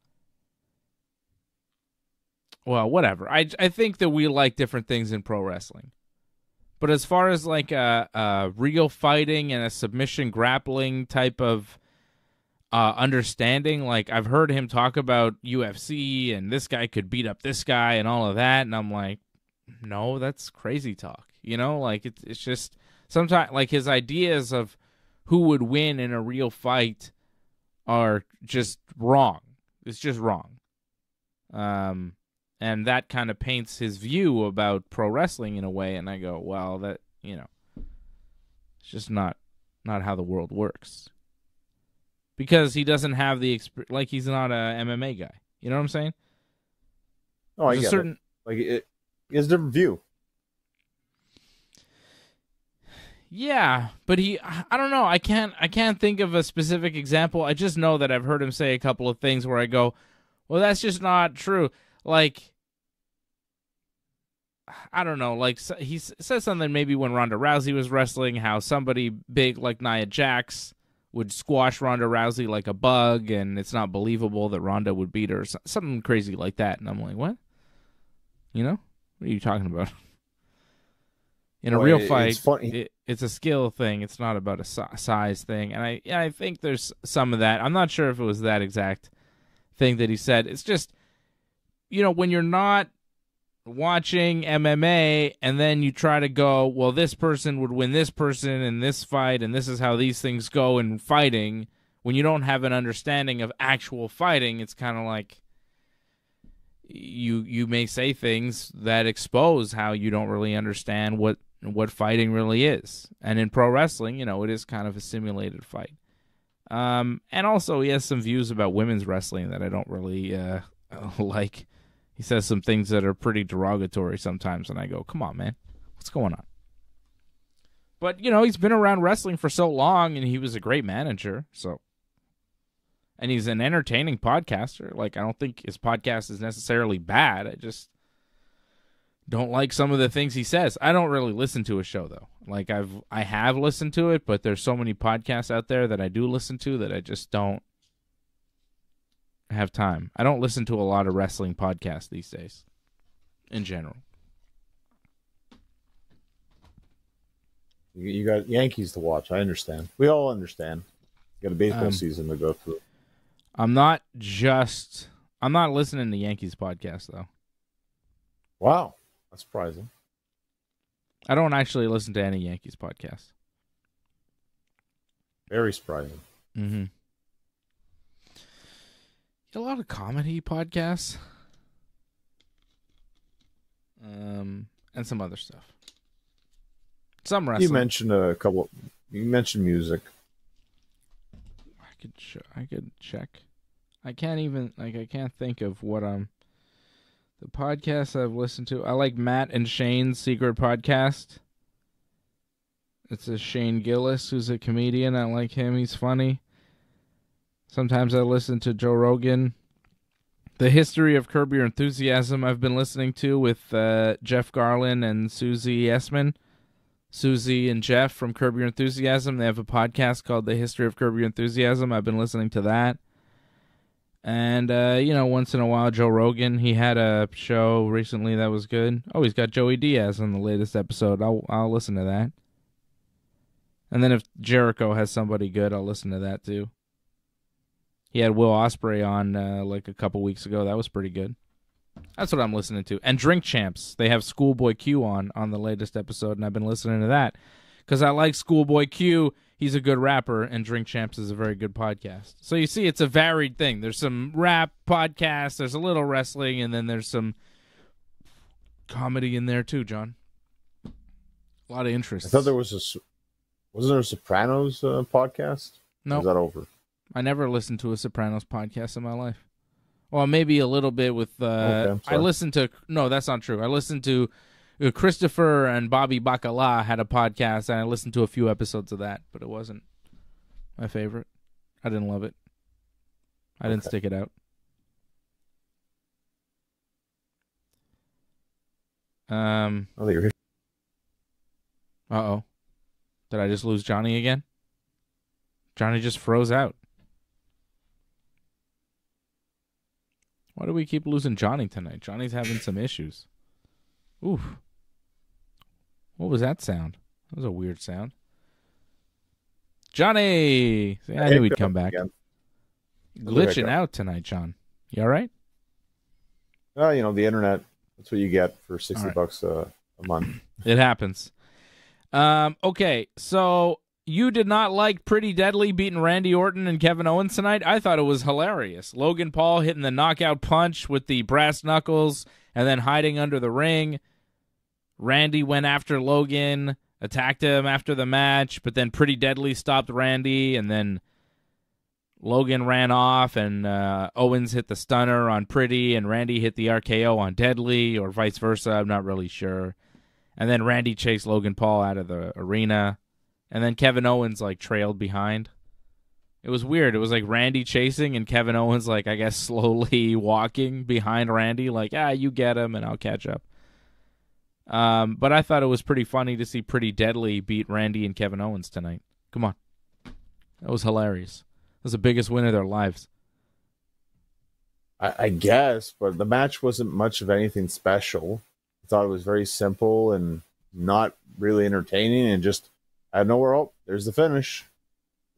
Well, whatever. I think that we like different things in pro wrestling. But as far as like a real fighting and a submission grappling type of understanding, like I've heard him talk about UFC and this guy could beat up this guy and all of that. And I'm like, no, that's crazy talk. You know, like it's just sometimes like his ideas of who would win in a real fight are just wrong. It's just wrong. And that kind of paints his view about pro wrestling in a way. And I go, well, that, you know, it's just not how the world works. Because he doesn't have the experience. Like, he's not a MMA guy. You know what I'm saying? Oh, I get it. Like, it's a different view. Yeah, but I don't know. I can't think of a specific example. I just know that I've heard him say a couple of things where I go, well, that's just not true. Like, I don't know. Like, he says something maybe when Ronda Rousey was wrestling, how somebody big like Nia Jax would squash Ronda Rousey like a bug, and it's not believable that Ronda would beat her. Something crazy like that. And I'm like, what? You know? What are you talking about? In a real fight, it's a skill thing. It's not about a size thing. And I think there's some of that. I'm not sure if it was that exact thing that he said. It's just, you know, when you're not watching MMA and then you try to go, well, this person would win this person in this fight, and this is how these things go in fighting. When you don't have an understanding of actual fighting, it's kind of like you may say things that expose how you don't really understand what fighting really is. And in pro wrestling, you know, it is kind of a simulated fight. And also he has some views about women's wrestling that I don't really like. He says some things that are pretty derogatory sometimes, and I go, come on, man, what's going on? But, you know, he's been around wrestling for so long, and he was a great manager, so. And he's an entertaining podcaster. Like, I don't think his podcast is necessarily bad. I just don't like some of the things he says. I don't really listen to his show, though. Like, I have listened to it, but there's so many podcasts out there that I do listen to that I just don't have time. I don't listen to a lot of wrestling podcasts these days in general. You got Yankees to watch. I understand. We all understand. You got a baseball season to go through. I'm not listening to Yankees podcast, though. Wow. That's surprising. I don't actually listen to any Yankees podcast. Very surprising. Mm-hmm. A lot of comedy podcasts. And some other stuff. Some wrestling. You mentioned a couple. You mentioned music. I could check. I can't even, like, I can't think of what the podcasts I've listened to. I like Matt and Shane's Secret Podcast. It's a Shane Gillis, who's a comedian. I like him. He's funny. Sometimes I listen to Joe Rogan. The History of Curb Your Enthusiasm I've been listening to with Jeff Garlin and Susie Essman. Susie and Jeff from Curb Your Enthusiasm. They have a podcast called The History of Curb Your Enthusiasm. I've been listening to that. And, you know, once in a while, Joe Rogan, he had a show recently that was good. Oh, he's got Joey Diaz on the latest episode. I'll listen to that. And then if Jericho has somebody good, I'll listen to that too. He had Will Ospreay on like a couple weeks ago. That was pretty good. That's what I'm listening to. And Drink Champs. They have Schoolboy Q on the latest episode, and I've been listening to that because I like Schoolboy Q. He's a good rapper, and Drink Champs is a very good podcast. So you see, it's a varied thing. There's some rap podcasts, there's a little wrestling, and then there's some comedy in there too, John. A lot of interest. I thought there wasn't there a Sopranos podcast? No. Or was that over? I never listened to a Sopranos podcast in my life. Well, maybe a little bit with... okay, I listened to... No, that's not true. I listened to Christopher and Bobby Bacala had a podcast, and I listened to a few episodes of that, but it wasn't my favorite. I didn't love it. I didn't stick it out. Uh-oh. Did I just lose Johnny again? Johnny just froze out. Why do we keep losing Johnny tonight? Johnny's having some issues. Oof. What was that sound? That was a weird sound. Johnny! See, I knew he'd come back. Glitching out tonight, John. You all right? Well, you know, the internet. That's what you get for $60 a month. It happens. Okay, so you did not like Pretty Deadly beating Randy Orton and Kevin Owens tonight? I thought it was hilarious. Logan Paul hitting the knockout punch with the brass knuckles and then hiding under the ring. Randy went after Logan, attacked him after the match, but then Pretty Deadly stopped Randy, and then Logan ran off, and Owens hit the stunner on Pretty, and Randy hit the RKO on Deadly, or vice versa. I'm not really sure. And then Randy chased Logan Paul out of the arena, and then Kevin Owens, like, trailed behind. It was weird. It was like Randy chasing, and Kevin Owens, like, I guess slowly walking behind Randy, like, ah, you get him, and I'll catch up. But I thought it was pretty funny to see Pretty Deadly beat Randy and Kevin Owens tonight. Come on. That was hilarious. It was the biggest win of their lives. I guess, but the match wasn't much of anything special. I thought it was very simple and not really entertaining, and just out of nowhere, oh, there's the finish.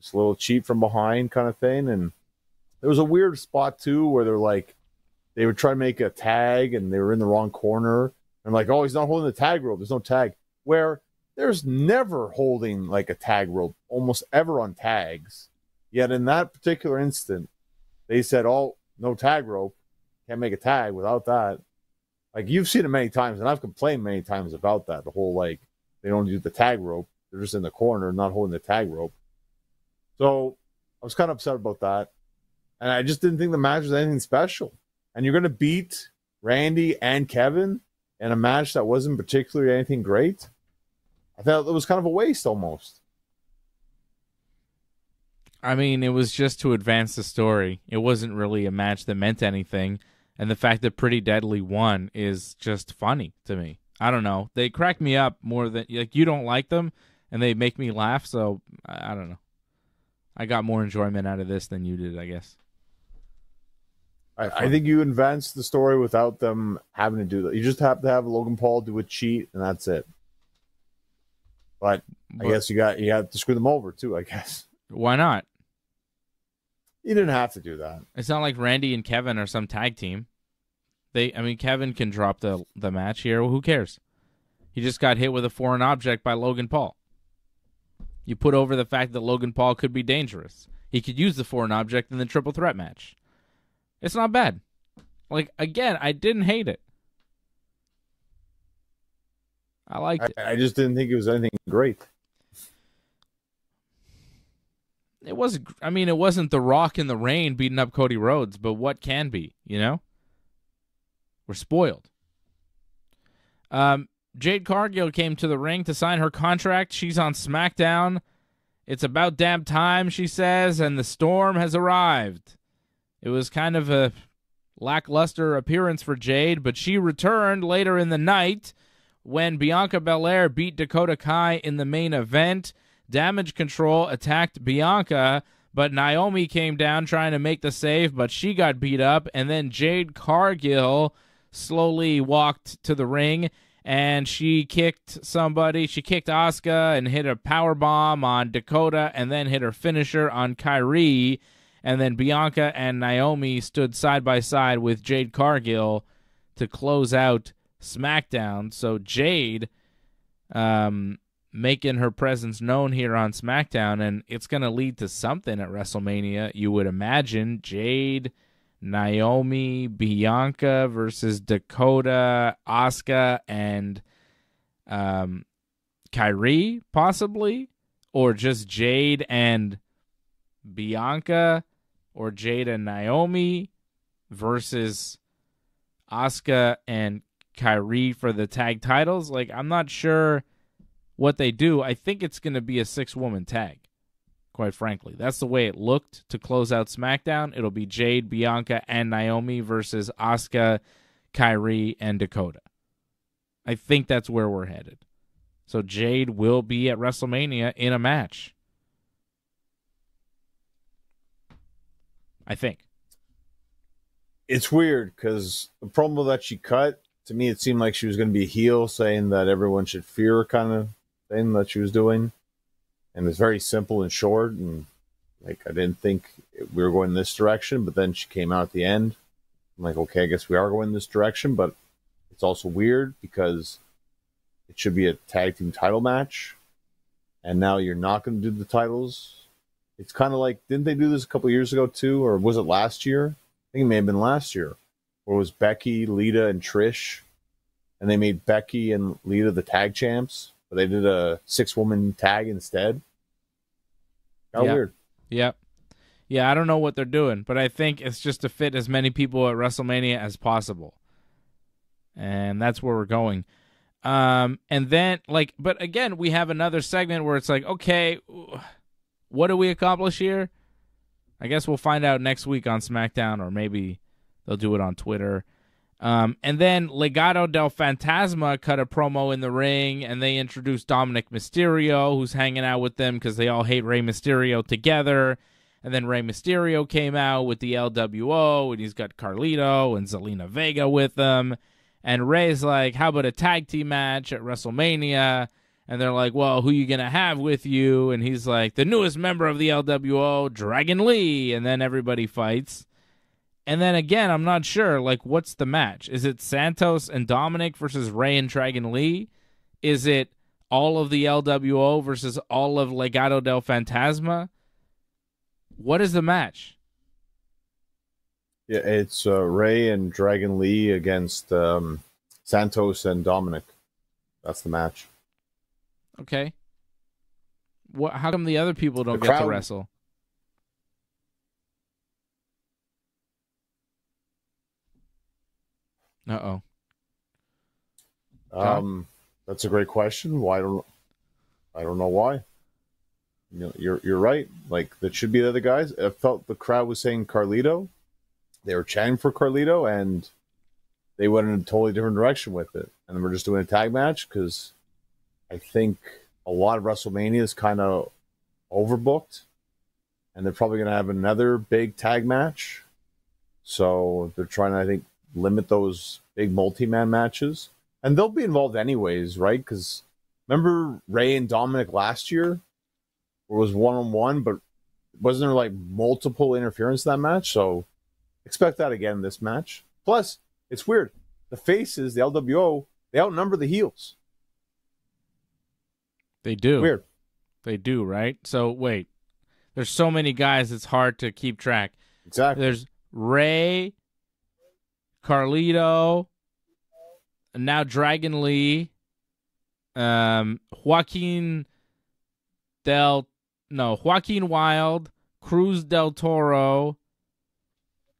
Just a little cheat from behind kind of thing. And there was a weird spot, too, where they're like, they would try to make a tag, and they were in the wrong corner. And like, oh, he's not holding the tag rope. There's no tag. Where there's never holding, like, a tag rope, almost ever on tags. Yet in that particular instant, they said, oh, no tag rope. Can't make a tag without that. Like, you've seen it many times, and I've complained many times about that. The whole, like, they don't do the tag rope. They're just in the corner, not holding the tag rope. So I was kind of upset about that. And I just didn't think the match was anything special. And you're going to beat Randy and Kevin in a match that wasn't particularly anything great? I thought it was kind of a waste almost. I mean, it was just to advance the story. It wasn't really a match that meant anything. And the fact that Pretty Deadly won is just funny to me. I don't know. They crack me up more than... like, you don't like them, and they make me laugh, so I don't know. I got more enjoyment out of this than you did, I guess. I think you advanced the story without them having to do that. You just have to have Logan Paul do a cheat, and that's it. But I guess you got to screw them over, too, I guess. Why not? You didn't have to do that. It's not like Randy and Kevin are some tag team. I mean, Kevin can drop the match here. Well, who cares? He just got hit with a foreign object by Logan Paul. You put over the fact that Logan Paul could be dangerous. He could use the foreign object in the triple threat match. It's not bad. Like, again, I didn't hate it. I liked it. I just didn't think it was anything great. It wasn't. I mean, it wasn't The Rock in the rain beating up Cody Rhodes, but what can be, you know? We're spoiled. Jade Cargill came to the ring to sign her contract. She's on SmackDown. It's about damn time, she says, and the storm has arrived. It was kind of a lackluster appearance for Jade, but she returned later in the night when Bianca Belair beat Dakota Kai in the main event. Damage Control attacked Bianca, but Naomi came down trying to make the save, but she got beat up, and then Jade Cargill slowly walked to the ring, and she kicked somebody. She kicked Asuka and hit a powerbomb on Dakota, and then hit her finisher on Kyrie, and then Bianca and Naomi stood side by side with Jade Cargill to close out SmackDown. So Jade... making her presence known here on SmackDown, and it's going to lead to something at WrestleMania, you would imagine. Jade, Naomi, Bianca versus Dakota, Asuka, and Kyrie, possibly, or just Jade and Bianca, or Jade and Naomi versus Asuka and Kyrie for the tag titles. Like, I'm not sure what they do. I think it's going to be a 6-woman tag, quite frankly. That's the way it looked to close out SmackDown. It'll be Jade, Bianca, and Naomi versus Asuka, Kyrie, and Dakota. I think that's where we're headed. So Jade will be at WrestleMania in a match, I think. It's weird because the promo that she cut, to me, it seemed like she was going to be a heel, saying that everyone should fear kind of thing that she was doing, and it's very simple and short, and like, I didn't think we were going this direction, but then she came out at the end. I'm like, okay, I guess we are going this direction, but it's also weird because it should be a tag team title match, and now you're not going to do the titles. It's kind of like, didn't they do this a couple years ago too? Or was it last year? I think it may have been last year. Or was Becky, Lita, and Trish, and they made Becky and Lita the tag champs, but they did a 6-woman tag instead. How weird. Yep. Yeah, I don't know what they're doing, but I think it's just to fit as many people at WrestleMania as possible. And that's where we're going. And then, like, but again, we have another segment where it's like, okay, what do we accomplish here? I guess we'll find out next week on SmackDown, or maybe they'll do it on Twitter. And then Legado del Fantasma cut a promo in the ring, and they introduced Dominic Mysterio, who's hanging out with them because they all hate Rey Mysterio together. And then Rey Mysterio came out with the LWO, and he's got Carlito and Zelina Vega with them. And Rey's like, how about a tag team match at WrestleMania? And they're like, well, who are you going to have with you? And he's like, the newest member of the LWO, Dragon Lee. And then everybody fights. And then again, I'm not sure, like, what's the match? Is it Santos and Dominic versus Rey and Dragon Lee? Is it all of the LWO versus all of Legado del Fantasma? What is the match? Yeah, it's Rey and Dragon Lee against Santos and Dominic. That's the match. Okay. What? How come the other people don't get to wrestle? Uh-oh. That's a great question. Why don't I don't know why. You know, you're right. Like, that should be the other guys. I felt the crowd was saying Carlito. They were chanting for Carlito, and they went in a totally different direction with it. And we're just doing a tag match because I think a lot of WrestleMania is kind of overbooked, and they're probably going to have another big tag match. So they're trying to, I think, limit those big multi-man matches. And they'll be involved anyways, right? Because remember Rey and Dominic last year? It was one-on-one, but wasn't there like multiple interference in that match? So expect that again in this match. Plus, it's weird. The faces, the LWO, they outnumber the heels. They do. Weird. They do, right? So wait. There's so many guys, it's hard to keep track. Exactly. There's Rey, Carlito, and now Dragon Lee, Joaquin Wilde, Cruz del Toro,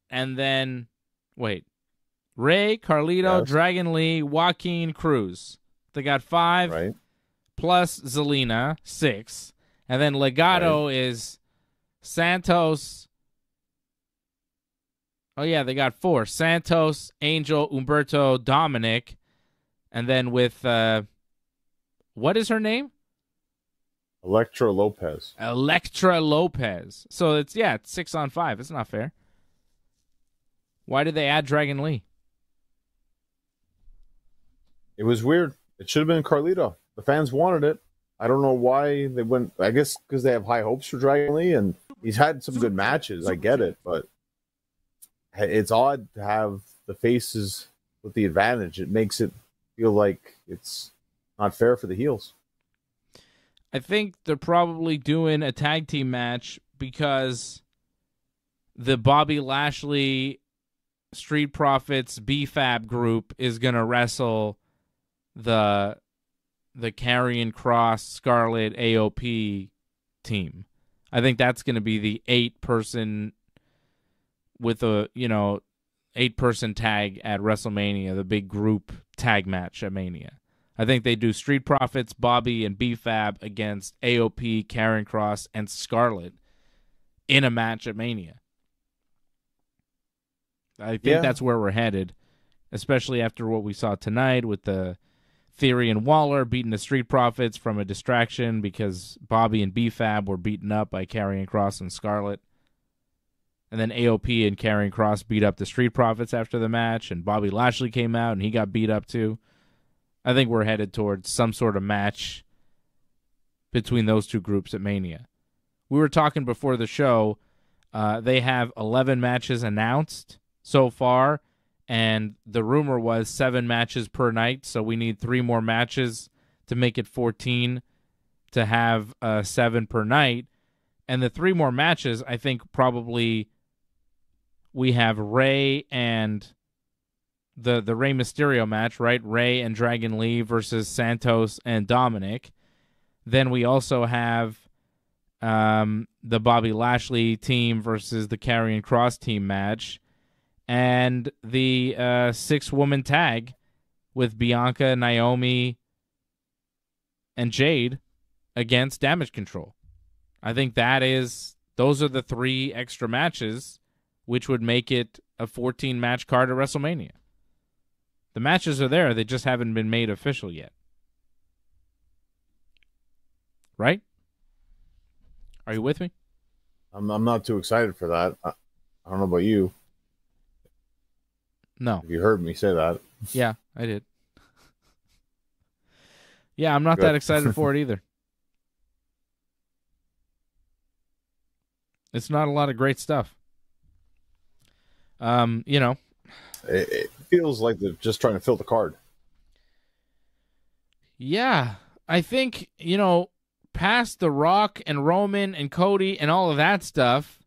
and then, wait, Rey, Carlito, yes, Dragon Lee, Joaquin, Cruz. They got 5, right, plus Zelina, 6. And then Legado, right, is Santos. Oh, yeah, they got 4. Santos, Angel, Humberto, Dominic. And then with, what is her name? Electra Lopez. So it's 6 on 5. It's not fair. Why did they add Dragon Lee? It was weird. It should have been Carlito. The fans wanted it. I don't know why they wouldn't. I guess because they have high hopes for Dragon Lee, and he's had some good matches. I get it, but it's odd to have the faces with the advantage. It makes it feel like it's not fair for the heels. I think they're probably doing a tag team match because the Bobby Lashley Street Profits BFAB group is going to wrestle the Karrion Kross Scarlet AOP team. I think that's going to be the 8-person with a, 8-person tag at WrestleMania, the big group tag match at Mania. I think they do Street Profits, Bobby, and BFAB against AOP, Karrion Kross, and Scarlett in a match at Mania. I think that's where we're headed, especially after what we saw tonight with the Theory and Waller beating the Street Profits from a distraction because Bobby and BFAB were beaten up by Karrion Kross and Scarlett. And then AOP and Karrion Kross beat up the Street Profits after the match, and Bobby Lashley came out, and he got beat up too. I think we're headed towards some sort of match between those two groups at Mania. We were talking before the show. They have 11 matches announced so far, and the rumor was 7 matches per night, so we need 3 more matches to make it 14 to have 7 per night. And the 3 more matches, I think probably we have Rey and the Rey Mysterio match, right? Rey and Dragon Lee versus Santos and Dominic. Then we also have the Bobby Lashley team versus the Karrion Kross team match. And the 6-woman tag with Bianca, Naomi, and Jade against Damage Control. I think that is, those are the 3 extra matches, which would make it a 14-match card at WrestleMania. The matches are there. They just haven't been made official yet. Right? Are you with me? I'm not too excited for that. I don't know about you. No. If you heard me say that. Yeah, I did. Yeah, I'm not that excited for it either. It's not a lot of great stuff. You know, it feels like they're just trying to fill the card. Yeah, I think, you know, past The Rock and Roman and Cody and all of that stuff,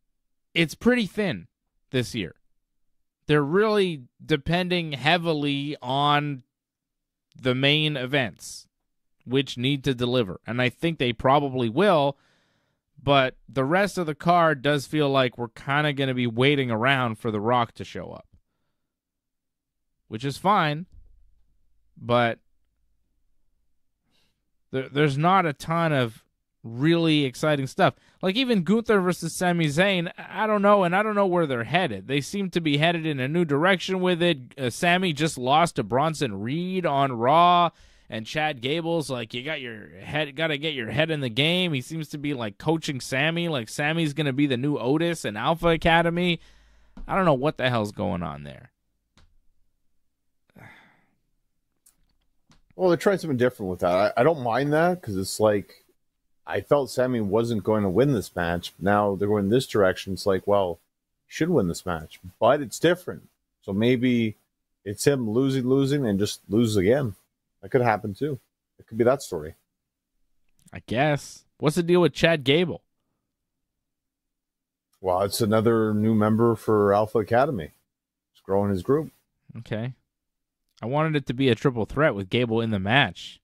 it's pretty thin this year. They're really depending heavily on the main events, which need to deliver. And I think they probably will, but the rest of the card does feel like we're kind of going to be waiting around for The Rock to show up, which is fine, but there's not a ton of really exciting stuff. Like even Gunther versus Sami Zayn, I don't know, and I don't know where they're headed. They seem to be headed in a new direction with it. Sami just lost to Bronson Reed on Raw, and Chad Gable's like, you got your head, got to get your head in the game. He seems to be like coaching Sami, like Sami's going to be the new Otis in Alpha Academy. I don't know what the hell's going on there. Well, they tried something different with that. I don't mind that because it's like, I felt Sami wasn't going to win this match. Now they're going this direction. It's like, well, he should win this match, but it's different. So maybe it's him losing, and just lose again. That could happen too. It could be that story. I guess. What's the deal with Chad Gable? Well, it's another new member for Alpha Academy. He's growing his group. Okay. I wanted it to be a triple threat with Gable in the match,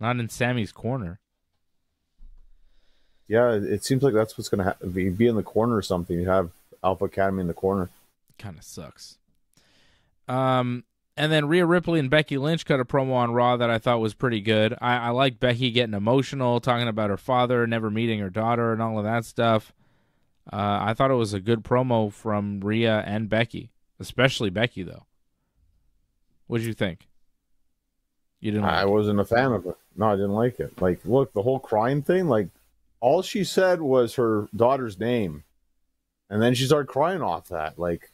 not in Sami's corner. Yeah, it seems like that's what's going to be in the corner or something. You have Alpha Academy in the corner. Kind of sucks. And then Rhea Ripley and Becky Lynch cut a promo on Raw that I thought was pretty good. I like Becky getting emotional, talking about her father, never meeting her daughter, and all of that stuff. I thought it was a good promo from Rhea and Becky, especially Becky, though. What did you think? You didn't. I wasn't a fan of it. No, I didn't like it. Like, look, the whole crying thing, like, all she said was her daughter's name, and then she started crying off that. Like,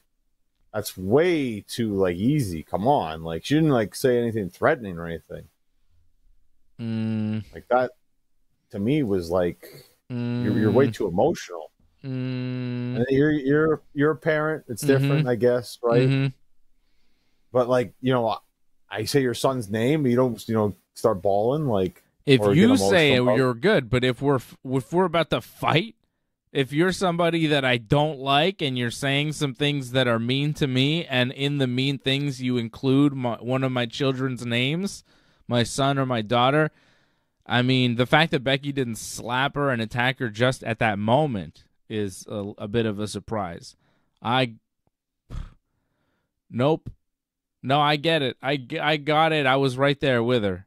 that's way too like easy. Come on, like she didn't like say anything threatening or anything. Like that, to me, was like you're way too emotional. And you're a parent. It's different, I guess, right? But like, you know, I say your son's name, but you don't, you know, start bawling like. If you say you're good, but if we're about to fight, if you're somebody that I don't like and you're saying some things that are mean to me, and in the mean things you include one of my children's names, my son or my daughter, I mean, the fact that Becky didn't slap her and attack her just at that moment is a bit of a surprise. Nope. No, I get it. I got it. I was right there with her.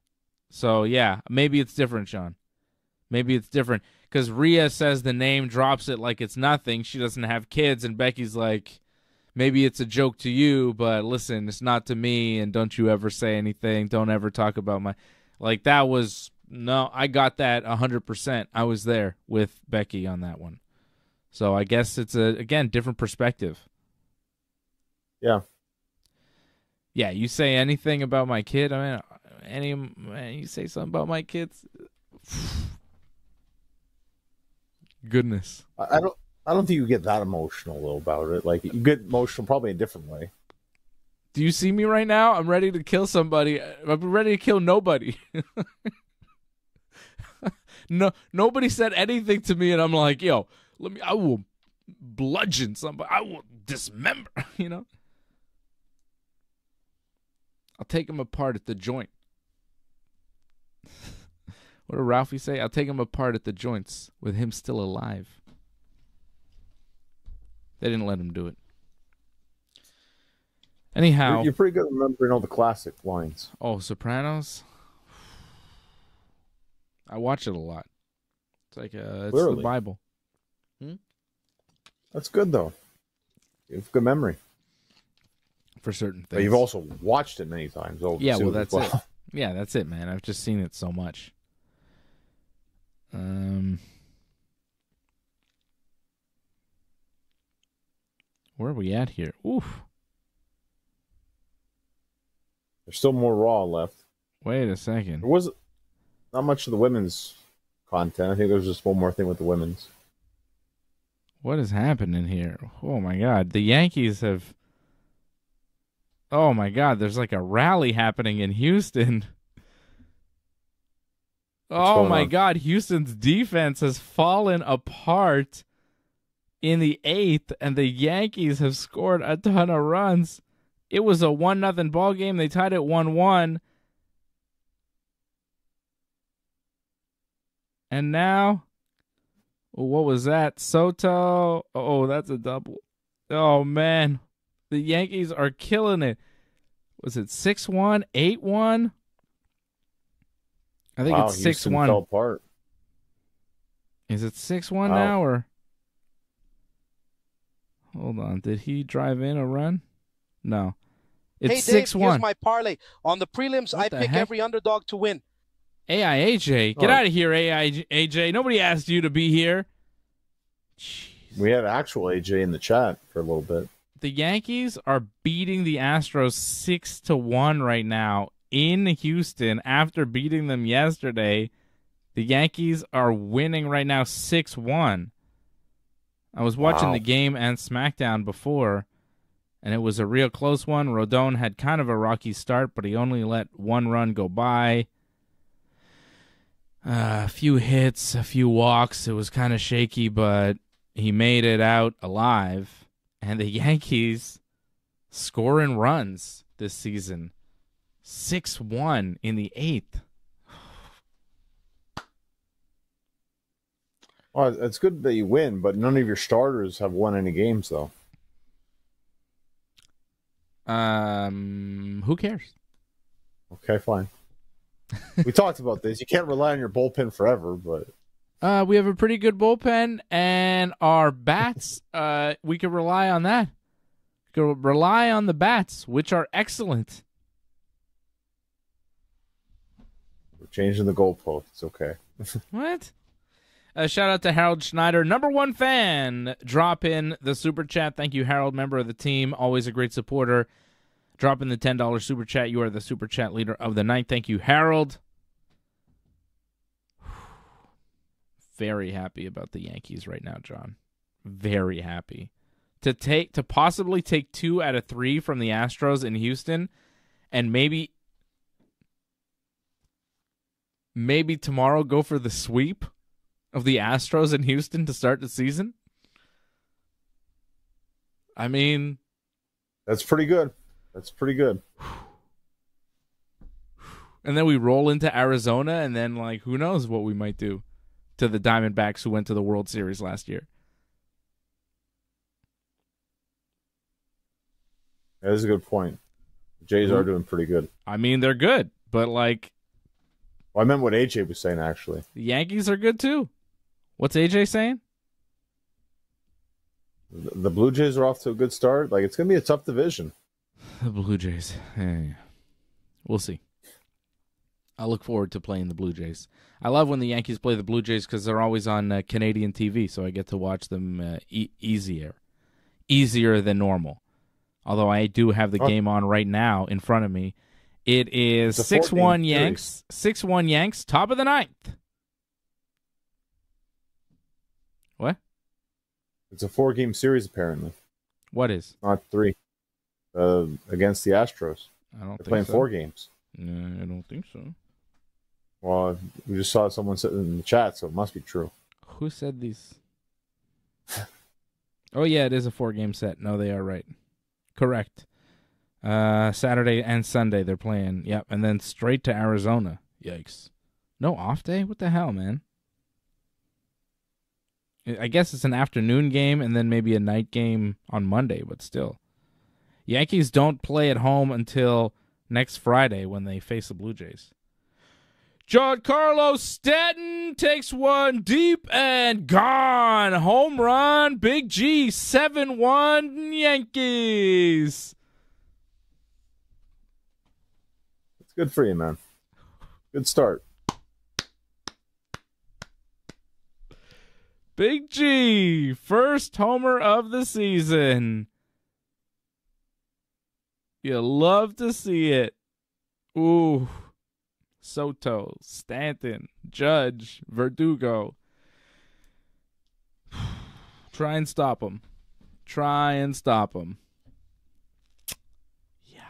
So, yeah, maybe it's different, Sean. Maybe it's different. Because Rhea says the name, drops it like it's nothing. She doesn't have kids, and Becky's like, maybe it's a joke to you, but listen, it's not to me, and don't you ever say anything. Don't ever talk about my... Like, that was... No, I got that 100%. I was there with Becky on that one. So I guess it's, again, different perspective. Yeah. Yeah, you say anything about my kid, I mean... you say something about my kids? Goodness, I don't think you get that emotional though about it. Like you get emotional probably in a different way. Do you see me right now? I'm ready to kill somebody. I'm ready to kill nobody. No, nobody said anything to me, and I'm like, yo, I will bludgeon somebody. I will dismember, you know? I'll take him apart at the joint. What did Ralphie say? I'll take him apart at the joints with him still alive. They didn't let him do it. Anyhow. You're pretty good at remembering all the classic lines. Oh, Sopranos? I watch it a lot. It's like it's the Bible. Hmm? That's good, though. You have good memory. For certain things. But you've also watched it many times. Yeah, well, that's it. Yeah, that's it, man. I've just seen it so much. Where are we at here? Oof. There's still more Raw left. Wait a second. There was not much of the women's content. I think there's just one more thing with the women's. What is happening here? Oh, my God. The Yankees have... Oh, my God. There's like a rally happening in Houston. Oh, my God. Houston's defense has fallen apart in the 8th, and the Yankees have scored a ton of runs. It was a 1-0 ball game. They tied it 1-1. And now, what was that? Soto. Oh, that's a double. Oh, man. The Yankees are killing it. Was it 6-1, 8-1? I think it's 6-1. Fell apart. Is it 6-1 now? Or... Hold on. Did he drive in a run? No. It's 6-1. Here's my parlay. On the prelims, I pick every underdog to win. AIAJ. Get out of here, AIAJ. Nobody asked you to be here. Jeez. We had actual AJ in the chat for a little bit. The Yankees are beating the Astros 6-1 right now in Houston after beating them yesterday. The Yankees are winning right now 6-1. I was watching the game and SmackDown before, and it was a real close one. Rodon had kind of a rocky start, but he only let one run go by. A few hits, a few walks. It was kind of shaky, but he made it out alive. And the Yankees scoring runs this season. 6-1 in the 8th. Well, it's good that you win, but none of your starters have won any games, though. Who cares? Okay, fine. We talked about this. You can't rely on your bullpen forever, but... we have a pretty good bullpen, and our bats, we can rely on that. We can rely on the bats, which are excellent. We're changing the goalpost. It's okay. What? Shout out to Harold Schneider, #1 fan. Drop in the super chat. Thank you, Harold, member of the team. Always a great supporter. Drop in the $10 super chat. You are the super chat leader of the night. Thank you, Harold. Very happy about the Yankees right now, John. Very happy to possibly take 2 out of 3 from the Astros in Houston, and maybe tomorrow go for the sweep of the Astros in Houston to start the season. I mean, that's pretty good. That's pretty good. And then we roll into Arizona, and then like who knows what we might do to the Diamondbacks, who went to the World Series last year. That is a good point. The Jays are doing pretty good. I mean, they're good, but like... Well, I remember what AJ was saying, actually. The Yankees are good, too. What's AJ saying? The Blue Jays are off to a good start. Like, it's going to be a tough division. The Blue Jays. Hey. We'll see. I look forward to playing the Blue Jays. I love when the Yankees play the Blue Jays because they're always on Canadian TV, so I get to watch them easier than normal. Although I do have the game on right now in front of me. It is 6-1 Yanks, 6-1 Yanks, top of the 9th. What? It's a 4-game series, apparently. What is? Not 3. Against the Astros. I don't think so. They're playing 4 games. No, I don't think so. Well, we just saw someone sitting in the chat, so it must be true. Who said these? Oh, yeah, it is a 4-game set. No, they are right. Correct. Saturday and Sunday they're playing. Yep, and then straight to Arizona. Yikes. No off day? What the hell, man? I guess it's an afternoon game and then maybe a night game on Monday, but still. Yankees don't play at home until next Friday when they face the Blue Jays. Giancarlo Stanton takes one deep and gone. Home run, Big G, 7-1 Yankees. It's good for you, man. Good start. Big G, first homer of the season. You love to see it. Ooh. Soto, Stanton, Judge, Verdugo. Try and stop him. Try and stop him. Yeah.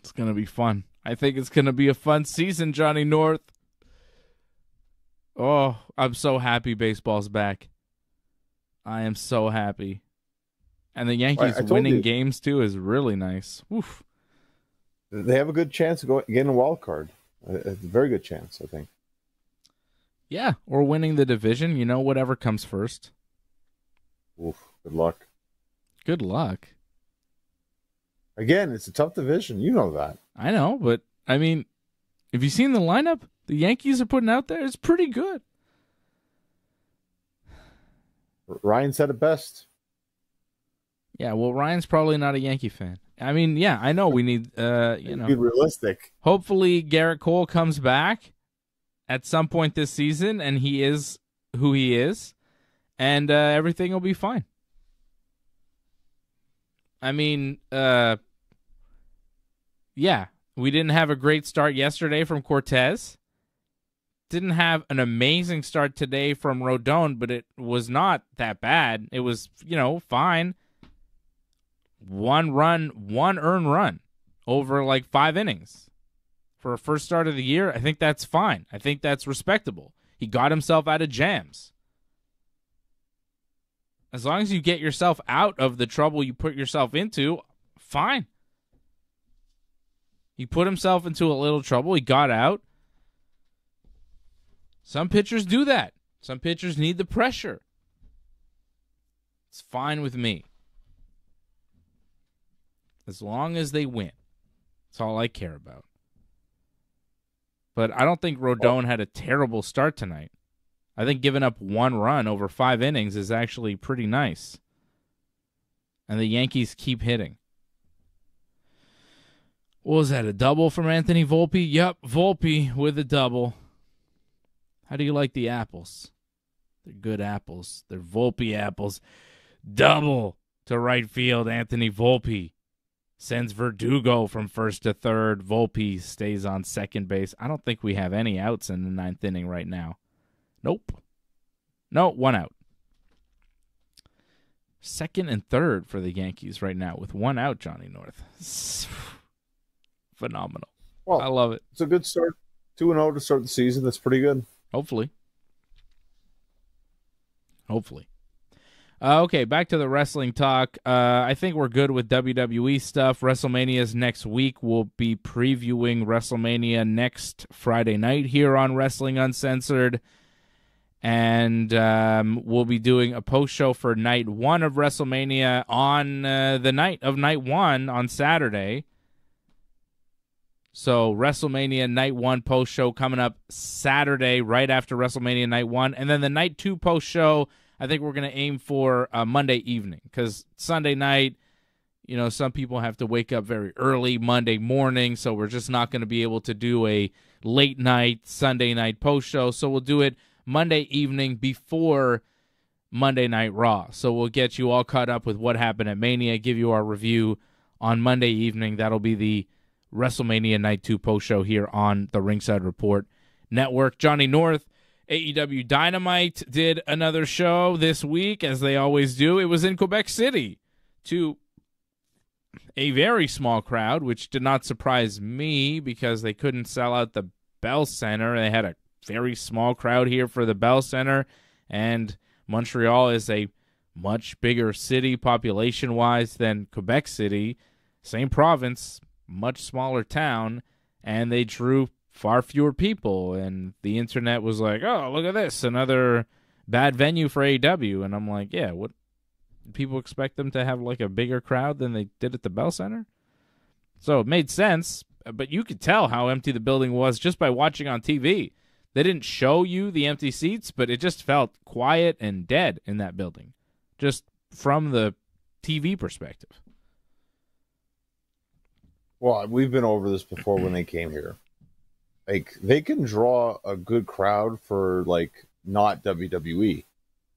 It's going to be fun. I think it's going to be a fun season, Johnny North. Oh, I'm so happy baseball's back. I am so happy. And the Yankees winning games, too, is really nice. Oof. They have a good chance of getting a wild card. A very good chance, I think. Yeah, or winning the division. You know, whatever comes first. Oof, good luck. Good luck. Again, it's a tough division. You know that. I know, but, I mean, have you seen the lineup the Yankees are putting out there? It's pretty good. Ryan said it best. Yeah, well, Ryan's probably not a Yankee fan. I mean, yeah, I know we need, you know. Be realistic. Hopefully Garrett Cole comes back at some point this season, and he is who he is, and everything will be fine. I mean, yeah, we didn't have a great start yesterday from Cortez. Didn't have an amazing start today from Rodon, but it was not that bad. It was, you know, fine. One earned run over like 5 innings for a first start of the year. I think that's fine. I think that's respectable. He got himself out of jams. As long as you get yourself out of the trouble you put yourself into, fine. He put himself into a little trouble. He got out. Some pitchers do that. Some pitchers need the pressure. It's fine with me. As long as they win. That's all I care about. But I don't think Rodon had a terrible start tonight. I think giving up 1 run over 5 innings is actually pretty nice. And the Yankees keep hitting. What was that, a double from Anthony Volpe? Yep, Volpe with a double. How do you like the apples? They're good apples. They're Volpe apples. Double to right field, Anthony Volpe. Sends Verdugo from first to third. Volpe stays on second base. I don't think we have any outs in the 9th inning right now. Nope. No, 1 out. Second and third for the Yankees right now with 1 out, Johnny North. Phenomenal. Well, I love it. It's a good start. 2-0 to start the season. That's pretty good. Hopefully. Hopefully. Okay, back to the wrestling talk. I think we're good with WWE stuff. WrestleMania's next week. We'll be previewing WrestleMania next Friday night here on Wrestling Uncensored. And we'll be doing a post-show for night 1 of WrestleMania on the night of night 1 on Saturday. So WrestleMania night 1 post-show coming up Saturday right after WrestleMania night 1. And then the night 2 post-show, I think we're going to aim for Monday evening because Sunday night, you know, some people have to wake up very early Monday morning, so we're just not going to be able to do a late night, Sunday night post show. So we'll do it Monday evening before Monday Night Raw. So we'll get you all caught up with what happened at Mania, give you our review on Monday evening. That'll be the WrestleMania Night 2 post show here on the Ringside Report Network. Johnny North. AEW Dynamite did another show this week, as they always do. It was in Quebec City to a very small crowd, which did not surprise me because they couldn't sell out the Bell Center. They had a very small crowd here for the Bell Center, and Montreal is a much bigger city population-wise than Quebec City. Same province, much smaller town, and they drew far fewer people, and the internet was like, oh, look at this, another bad venue for AEW. And I'm like, yeah, what, people expect them to have like a bigger crowd than they did at the Bell Center? So it made sense, but you could tell how empty the building was just by watching on TV. They didn't show you the empty seats, but it just felt quiet and dead in that building, just from the TV perspective. Well, we've been over this before when they came here. Like, they can draw a good crowd for, like, not WWE.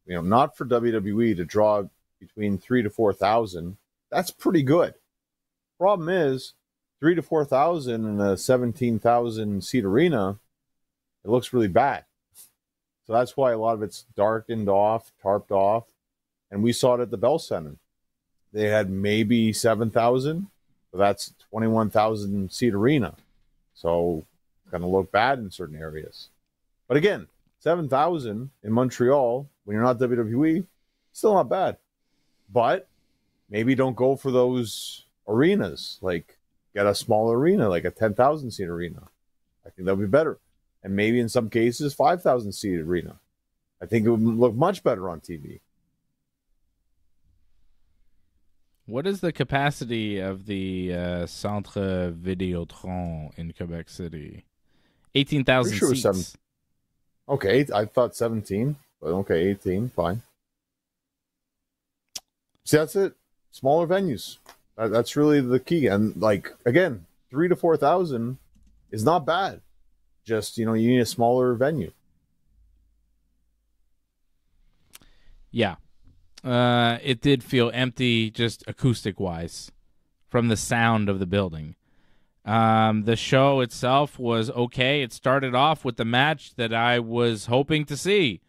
You know, not for WWE to draw between 3,000 to 4,000. That's pretty good. Problem is, 3,000 to 4,000 in a 17,000-seat arena, it looks really bad. So that's why a lot of it's darkened off, tarped off. And we saw it at the Bell Center. They had maybe 7,000, but that's 21,000-seat arena. So going to look bad in certain areas. But again, 7,000 in Montreal, when you're not WWE, still not bad. But maybe don't go for those arenas. Like, get a smaller arena, like a 10,000-seat arena. I think that would be better. And maybe in some cases, 5,000-seat arena. I think it would look much better on TV. What is the capacity of the Centre Vidéotron in Quebec City? 18,000 sure seats. Okay, I thought 17, but okay, 18, fine. See, that's it. Smaller venues. That's really the key. And, like, again, 3,000 to 4,000 is not bad. Just, you know, you need a smaller venue. Yeah. It did feel empty, just acoustic-wise, from the sound of the building. The show itself was okay. It started off with the match that I was hoping to see.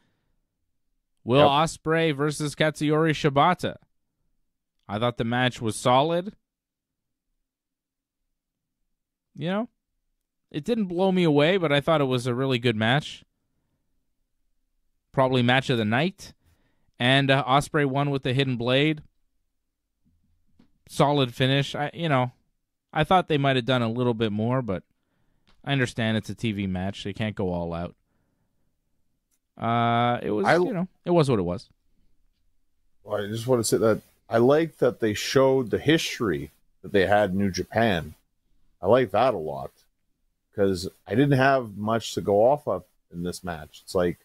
Will Ospreay versus Katsuyori Shibata. I thought the match was solid. You know, it didn't blow me away, but I thought it was a really good match. Probably match of the night. And Ospreay won with the hidden blade. Solid finish. I thought they might have done a little bit more, but I understand it's a TV match. They can't go all out. It was what it was. Well, I just want to say that I like that they showed the history that they had in New Japan. I like that a lot because I didn't have much to go off of in this match. It's like,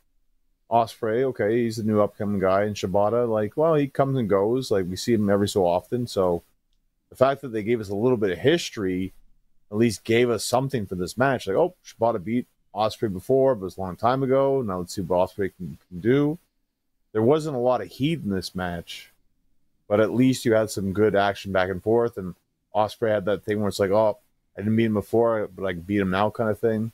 Ospreay, okay, he's the new upcoming guy, and Shibata, like, well, he comes and goes. Like, we see him every so often. So the fact that they gave us a little bit of history at least gave us something for this match. Like, oh, Shibata beat Ospreay before, but it was a long time ago. Now let's see what Ospreay can do. There wasn't a lot of heat in this match, but at least you had some good action back and forth, and Ospreay had that thing where it's like, oh, I didn't beat him before, but I can beat him now kind of thing.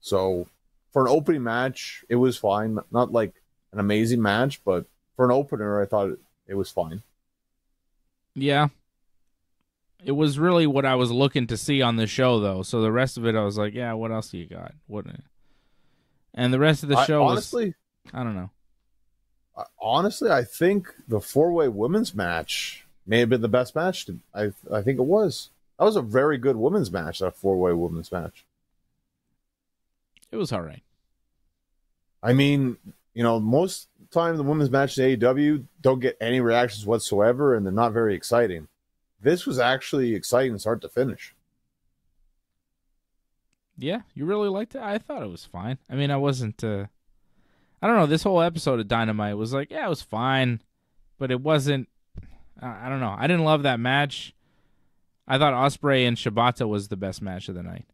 So for an opening match, it was fine. Not like an amazing match, but for an opener, I thought it was fine. Yeah. It was really what I was looking to see on the show, though. So the rest of it, I was like, yeah, what else do you got? What? And the rest of the show was... I don't know. Honestly, I think the four-way women's match may have been the best match. I think it was. That was a very good women's match, that four-way women's match. It was all right. I mean, you know, most time the women's matches in AEW don't get any reactions whatsoever, and they're not very exciting. This was actually exciting start to finish. Yeah, you really liked it? I thought it was fine. I mean, I wasn't... I don't know, this whole episode of Dynamite was like, yeah, it was fine, but it wasn't... I don't know. I didn't love that match. I thought Ospreay and Shibata was the best match of the night.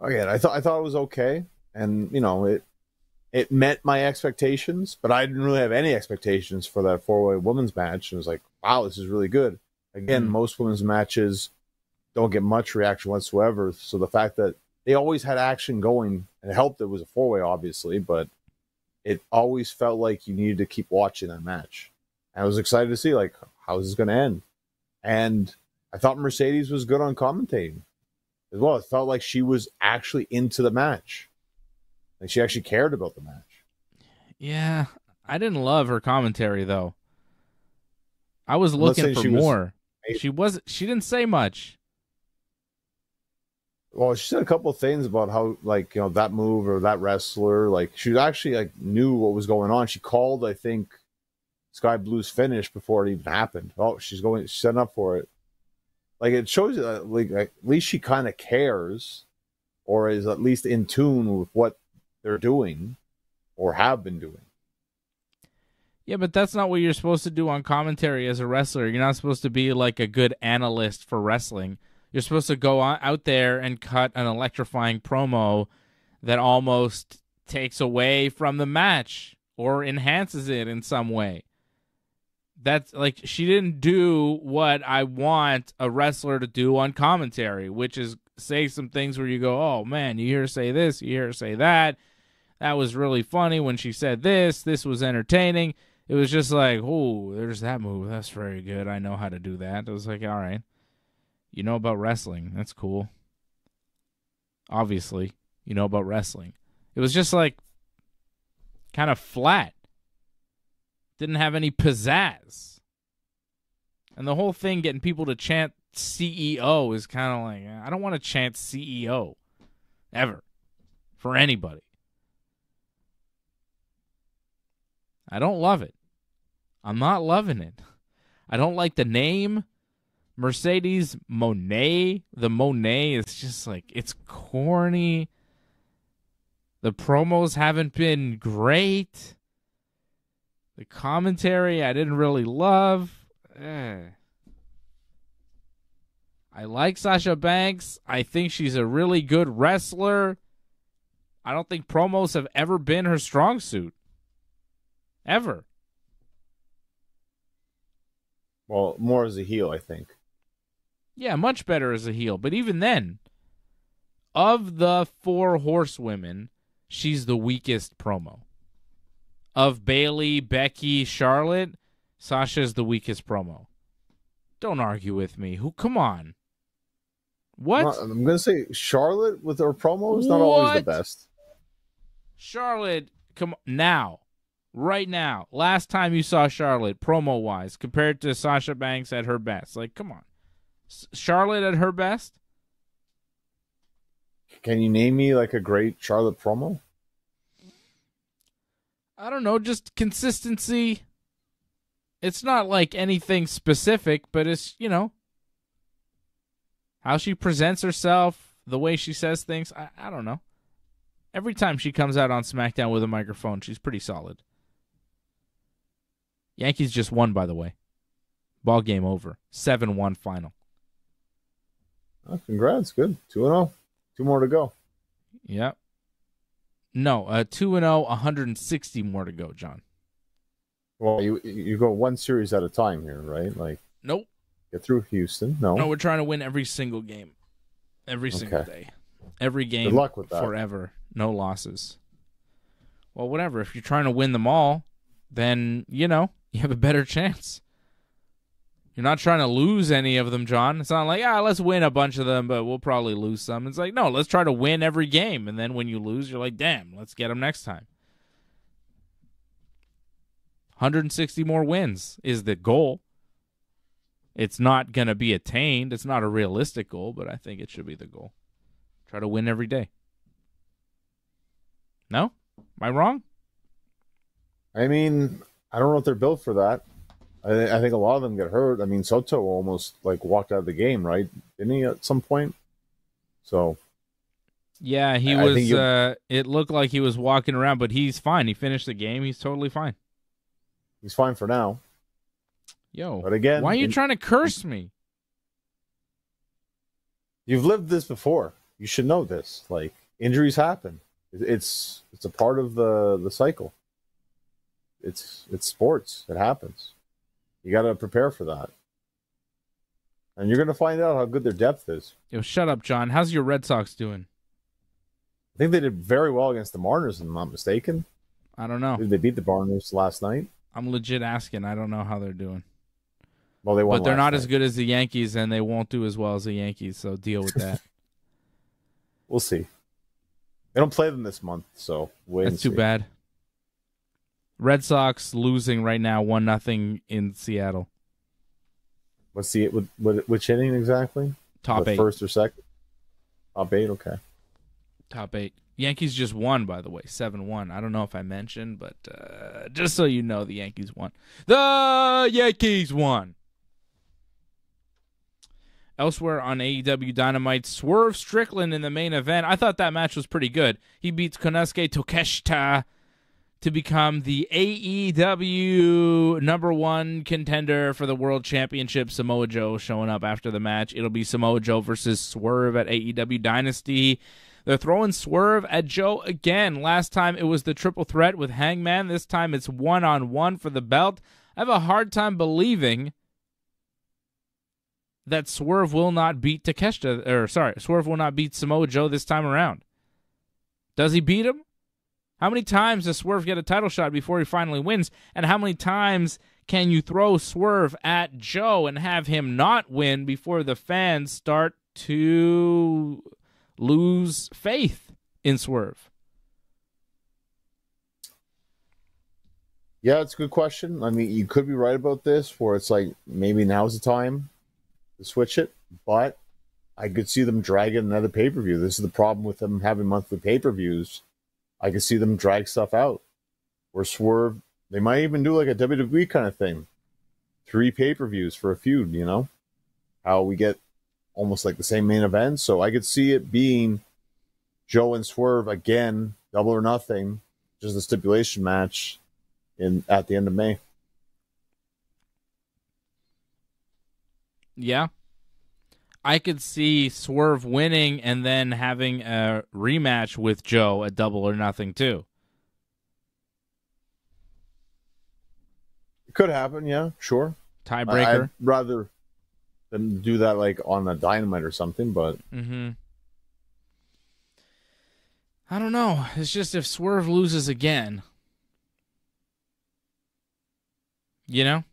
Again, I thought it was okay, and you know it met my expectations, but I didn't really have any expectations for that four-way women's match, and it was like, wow, this is really good. Again, most women's matches don't get much reaction whatsoever, so the fact that they always had action going and it helped. It was a four-way, obviously, but it always felt like you needed to keep watching that match. And I was excited to see like how is this going to end, and I thought Mercedes was good on commentating. as well. It felt like she was actually into the match. Like she actually cared about the match. Yeah. I didn't love her commentary though. I was looking for more. She didn't say much. Well, she said a couple of things about how, like, you know, that move or that wrestler, like she actually like knew what was going on. She called, I think, Sky Blue's finish before it even happened. Oh, she's setting up for it. Like it shows you that, like, at least she kind of cares, or is at least in tune with what they're doing or have been doing. Yeah, but that's not what you're supposed to do on commentary as a wrestler. You're not supposed to be like a good analyst for wrestling. You're supposed to go out there and cut an electrifying promo that almost takes away from the match or enhances it in some way. That's like, she didn't do what I want a wrestler to do on commentary, which is say some things where you go, oh man, you hear her say this, you hear her say that. That was really funny when she said this. This was entertaining. It was just like, oh, there's that move. That's very good. I know how to do that. I was like, all right. You know about wrestling. That's cool. Obviously, you know about wrestling. It was just like kind of flat. Didn't have any pizzazz. And the whole thing getting people to chant CEO is kind of like, I don't want to chant CEO ever for anybody. I don't love it. I'm not loving it. I don't like the name. Mercedes Moné. The Moné is just like, it's corny. The promos haven't been great. The commentary I didn't really love. I like Sasha Banks. I think she's a really good wrestler. I don't think promos have ever been her strong suit. Ever. Well, more as a heel, I think. Yeah, much better as a heel. But even then, of the four horsewomen, she's the weakest promo. Of Bayley, Becky, Charlotte, Sasha's the weakest promo. Don't argue with me. Who? Come on. What? I'm going to say Charlotte with her promo is not always the best. Charlotte, come on. Now. Right now, last time you saw Charlotte promo-wise compared to Sasha Banks at her best. Like, come on. Charlotte at her best? Can you name me, like, a great Charlotte promo? I don't know, just consistency. It's not, like, anything specific, but it's, you know, how she presents herself, the way she says things. I don't know. Every time she comes out on SmackDown with a microphone, she's pretty solid. Yankees just won, by the way. Ball game over. 7-1 final. Oh, congrats. Good. 2-0. Two more to go. Yep. No, 2-0, 160 more to go, John. Well, you go one series at a time here, right? Like, nope. Get through Houston. No. No, we're trying to win every single game. Every single day. Every game. Good luck with that. Forever. No losses. Well, whatever. If you're trying to win them all, then, you know, you have a better chance. You're not trying to lose any of them, John. It's not like, let's win a bunch of them, but we'll probably lose some. It's like, no, let's try to win every game. And then when you lose, you're like, damn, let's get them next time. 160 more wins is the goal. It's not going to be attained. It's not a realistic goal, but I think it should be the goal. Try to win every day. No? Am I wrong? I mean, I don't know if they're built for that. I think a lot of them get hurt. I mean, Soto almost like walked out of the game, right? Didn't he at some point? So. Yeah, he was. It looked like he was walking around, but he's fine. He finished the game. He's totally fine. He's fine for now. Yo, but again, why are you trying to curse me? You've lived this before. You should know this. Like, injuries happen. It's a part of the cycle. It's sports. It happens. You got to prepare for that. And you're going to find out how good their depth is. Yo, shut up, John. How's your Red Sox doing? I think they did very well against the Mariners, if I'm not mistaken. I don't know. They beat the Mariners last night. I'm legit asking. I don't know how they're doing. Well, they won. But they're not as good as the Yankees, and they won't do as well as the Yankees, so deal with that. We'll see. They don't play them this month, so wait and see. That's too bad. Red Sox losing right now, 1-0 in Seattle. Let's see, which inning exactly? Top eight. First or second? Top eight, okay. Top eight. Yankees just won, by the way, 7-1. I don't know if I mentioned, but just so you know, the Yankees won. The Yankees won. Elsewhere on AEW Dynamite, Swerve Strickland in the main event. I thought that match was pretty good. He beats Konosuke Takeshita to become the AEW #1 contender for the World Championship. Samoa Joe showing up after the match. It'll be Samoa Joe versus Swerve at AEW Dynasty. They're throwing Swerve at Joe again. Last time it was the triple threat with Hangman. This time it's one-on-one for the belt. I have a hard time believing that Swerve will not beat Swerve will not beat Samoa Joe this time around. Does he beat him? How many times does Swerve get a title shot before he finally wins? And how many times can you throw Swerve at Joe and have him not win before the fans start to lose faith in Swerve? Yeah, it's a good question. I mean, you could be right about this, where it's like maybe now's the time to switch it, but I could see them dragging another pay-per-view. This is the problem with them having monthly pay-per-views. I could see them drag stuff out. Or Swerve, they might even do like a WWE kind of thing. 3 pay-per-views for a feud, you know? How we get almost like the same main event. So I could see it being Joe and Swerve again, double or nothing, just a stipulation match at the end of May. Yeah. I could see Swerve winning and then having a rematch with Joe at double or nothing too. It could happen, yeah, sure. Tiebreaker. I'd rather than do that like on a Dynamite or something, but I don't know. It's just if Swerve loses again, you know?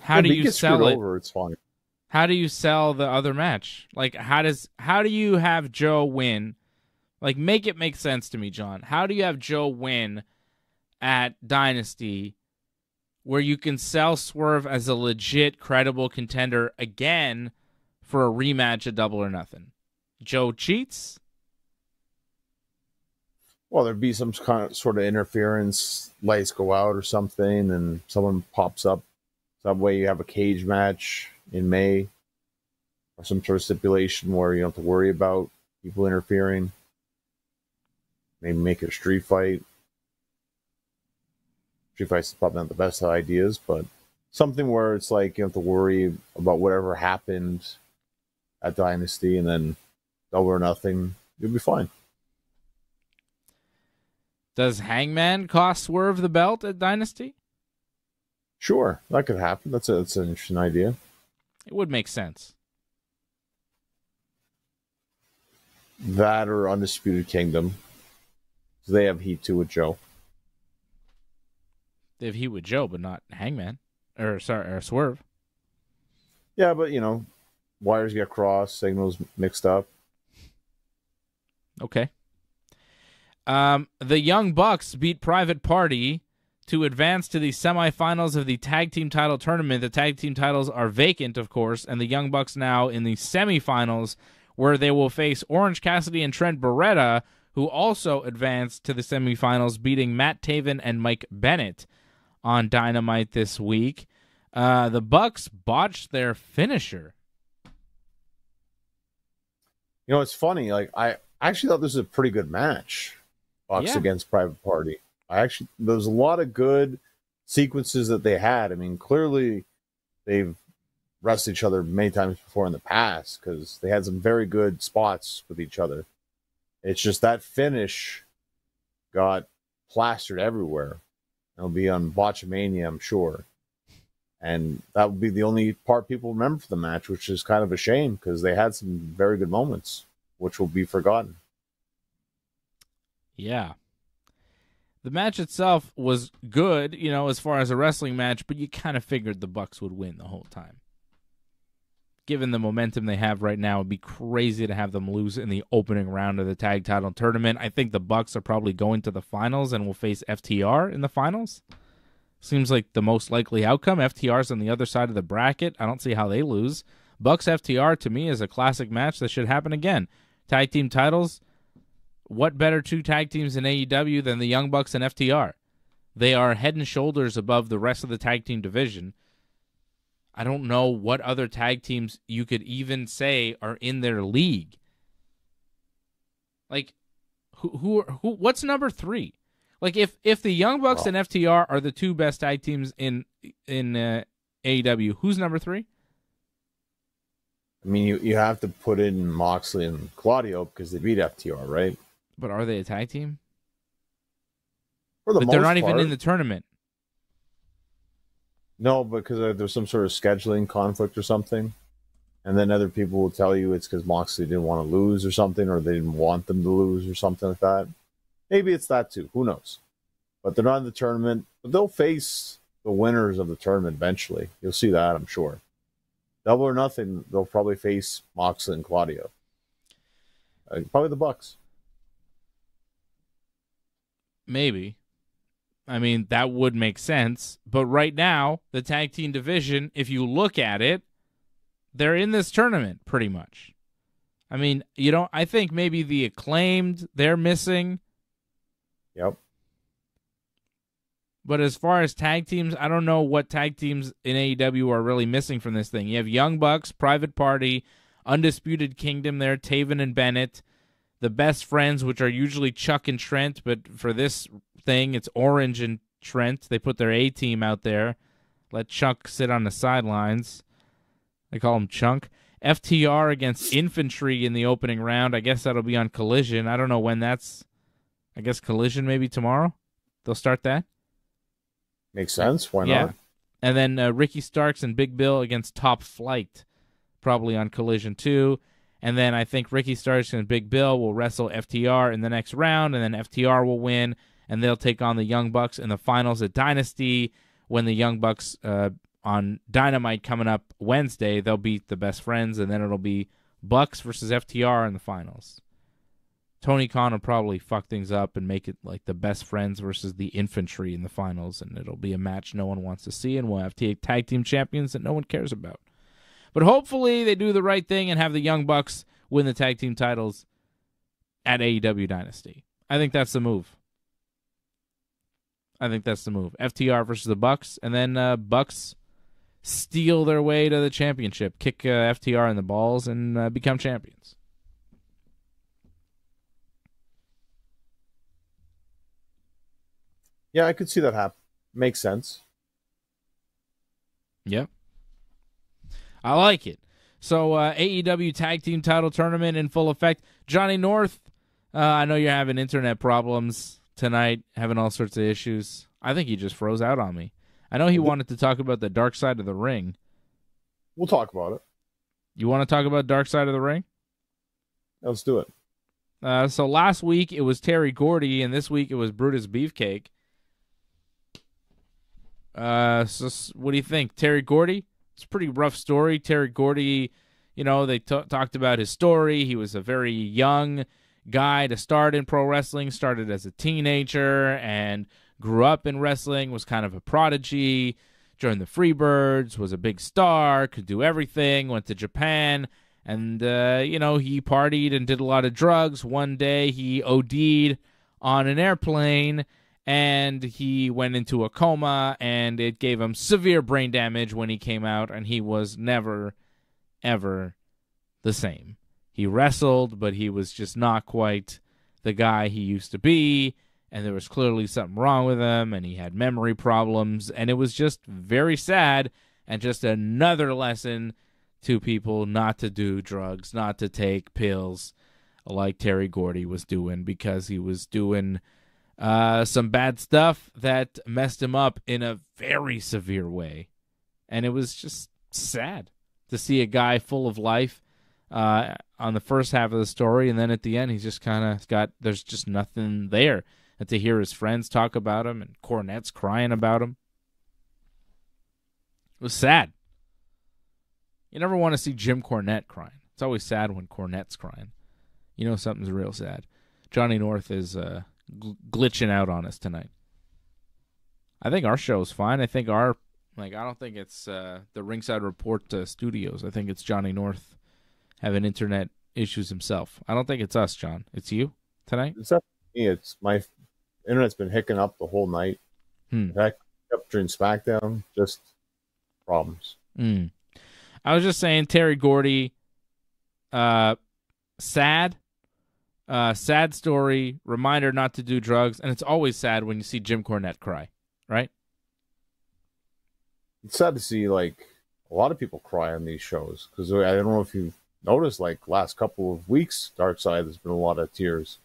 How do you sell it? Over, it's fine. How do you sell the other match? Like, how do you have Joe win? Like, make it make sense to me, John. How do you have Joe win at Dynasty where you can sell Swerve as a legit, credible contender again for a rematch at double or nothing? Joe cheats? Well, there'd be some kind of sort of interference. Lights go out or something, and someone pops up. That way you have a cage match in May, or some sort of stipulation where you don't have to worry about people interfering. Maybe make it a street fight. Street fight's probably not the best ideas, but something where it's like you don't have to worry about whatever happened at Dynasty, and then double or nothing, you'll be fine. Does Hangman cost Swerve the belt at Dynasty? Sure, that could happen. That's an interesting idea. It would make sense. That or Undisputed Kingdom. So they have heat too with Joe. They have heat with Joe, but not Hangman. Or Swerve. Yeah, but you know, wires get crossed, signals mixed up. Okay. The Young Bucks beat Private Party to advance to the semifinals of the tag team title tournament. The tag team titles are vacant, of course, and the Young Bucks now in the semifinals, where they will face Orange Cassidy and Trent Beretta, who also advanced to the semifinals, beating Matt Taven and Mike Bennett on Dynamite this week. The Bucks botched their finisher. You know, it's funny. Like, I actually thought this was a pretty good match, Bucks against Private Party. There's a lot of good sequences that they had. I mean, clearly they've wrestled each other many times before in the past because they had some very good spots with each other. It's just that finish got plastered everywhere. It'll be on Botchamania, I'm sure. And that will be the only part people remember for the match, which is kind of a shame because they had some very good moments, which will be forgotten. Yeah. The match itself was good, you know, as far as a wrestling match, but you kind of figured the Bucks would win the whole time. given the momentum they have right now, it'd be crazy to have them lose in the opening round of the tag title tournament. I think the Bucks are probably going to the finals and will face FTR in the finals. Seems like the most likely outcome. FTR's on the other side of the bracket. I don't see how they lose. Bucks FTR to me is a classic match that should happen again. Tag team titles. What better two tag teams in AEW than the Young Bucks and FTR? They are head and shoulders above the rest of the tag team division. I don't know what other tag teams you could even say are in their league. Like, who what's number three? Like, if the Young Bucks and FTR are the two best tag teams in AEW, who's number three? I mean, you have to put in Moxley and Claudio because they beat FTR, right? But are they a tag team? But they're not even in the tournament. No, because there's some sort of scheduling conflict or something. And then other people will tell you it's because Moxley didn't want to lose or something, or they didn't want them to lose or something like that. Maybe it's that too. Who knows? But they're not in the tournament. But they'll face the winners of the tournament eventually. You'll see that, I'm sure. Double or Nothing, they'll probably face Moxley and Claudio. Probably the Bucks. Maybe. I mean, that would make sense. But right now, the tag team division, if you look at it, they're in this tournament pretty much. I mean, I think maybe the Acclaimed, they're missing. Yep. But as far as tag teams, I don't know what tag teams in AEW are really missing from this thing. You have Young Bucks, Private Party, Undisputed Kingdom there, Taven and Bennett, the Best Friends, which are usually Chuck and Trent, but for this thing, it's Orange and Trent. They put their A-team out there, let Chuck sit on the sidelines. They call him Chunk. FTR against Infantry in the opening round. I guess that'll be on Collision. I don't know when that's... I guess Collision maybe tomorrow? They'll start that? Makes sense. Why not? And then Ricky Starks and Big Bill against Top Flight, probably on Collision too. And then I think Ricky Starks and Big Bill will wrestle FTR in the next round, and then FTR will win, and they'll take on the Young Bucks in the finals at Dynasty. When the Young Bucks on Dynamite coming up Wednesday, they'll beat the Best Friends, and then it'll be Bucks versus FTR in the finals. Tony Khan will probably fuck things up and make it like the Best Friends versus the Infantry in the finals, and it'll be a match no one wants to see, and we'll have tag team champions that no one cares about. But hopefully they do the right thing and have the Young Bucks win the tag team titles at AEW Dynasty. I think that's the move. FTR versus the Bucks, and then Bucks steal their way to the championship, kick FTR in the balls, and become champions. Yeah, I could see that happen. Makes sense. Yep. I like it. So AEW Tag Team Title Tournament in full effect. Johnny North, I know you're having internet problems tonight, having all sorts of issues. I think he just froze out on me. I know he wanted to talk about the Dark Side of the Ring. We'll talk about it. You want to talk about Dark Side of the Ring? Let's do it. So last week it was Terry Gordy, and this week it was Brutus Beefcake. So what do you think? Terry Gordy? It's a pretty rough story. Terry Gordy, you know, they talked about his story. He was a very young guy to start in pro wrestling, started as a teenager and grew up in wrestling, was kind of a prodigy, joined the Freebirds, was a big star, could do everything, went to Japan, and, you know, he partied and did a lot of drugs. One day he OD'd on an airplane, and he went into a coma, and it gave him severe brain damage when he came out, and he was never, ever the same. He wrestled, but he was just not quite the guy he used to be, and there was clearly something wrong with him, and he had memory problems, and it was just very sad, and just another lesson to people not to do drugs, not to take pills like Terry Gordy was doing, because he was doing... some bad stuff that messed him up in a very severe way. And it was just sad to see a guy full of life on the first half of the story, and then at the end he's just kind of got, there's just nothing there. And to hear his friends talk about him and Cornette's crying about him, it was sad. You never want to see Jim Cornette crying. It's always sad when Cornette's crying. You know something's real sad. Johnny North is glitching out on us tonight. I think our show is fine. I think our, like, I don't think it's the Ringside Report studios. I think it's Johnny North having internet issues himself. I don't think it's us, John. It's you tonight? It's up to me. It's my internet's been hicking up the whole night. In fact, up during SmackDown, just problems. I was just saying, Terry Gordy, sad story, reminder not to do drugs, and it's always sad when you see Jim Cornette cry, right? It's sad to see, like, a lot of people cry on these shows, because I don't know if you've noticed, like, last couple of weeks, Dark Side, there's been a lot of tears.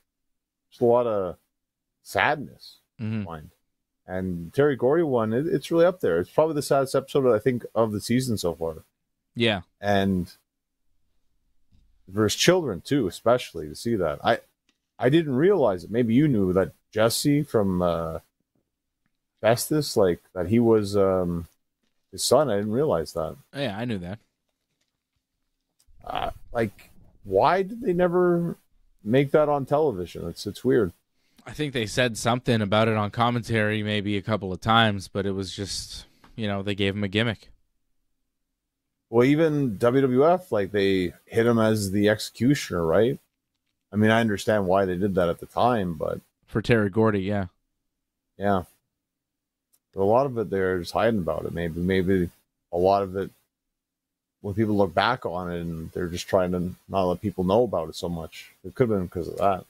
There's a lot of sadness in mind. And Terry Gordy one, it's really up there. It's probably the saddest episode, I think, of the season so far. Yeah. And versus children, too, especially, to see that. I didn't realize it. Maybe you knew that Jesse from Festus, like, that he was his son. I didn't realize that. Yeah, I knew that. Like, why did they never make that on television? It's weird. I think they said something about it on commentary maybe a couple of times, but it was just, you know, they gave him a gimmick. Well, even WWF, like, they hit him as the executioner, right? I mean, I understand why they did that at the time, but... For Terry Gordy, yeah. Yeah. But a lot of it, they're just hiding about it, maybe. Maybe a lot of it, when people look back on it, and they're just trying to not let people know about it so much. It could have been because of that.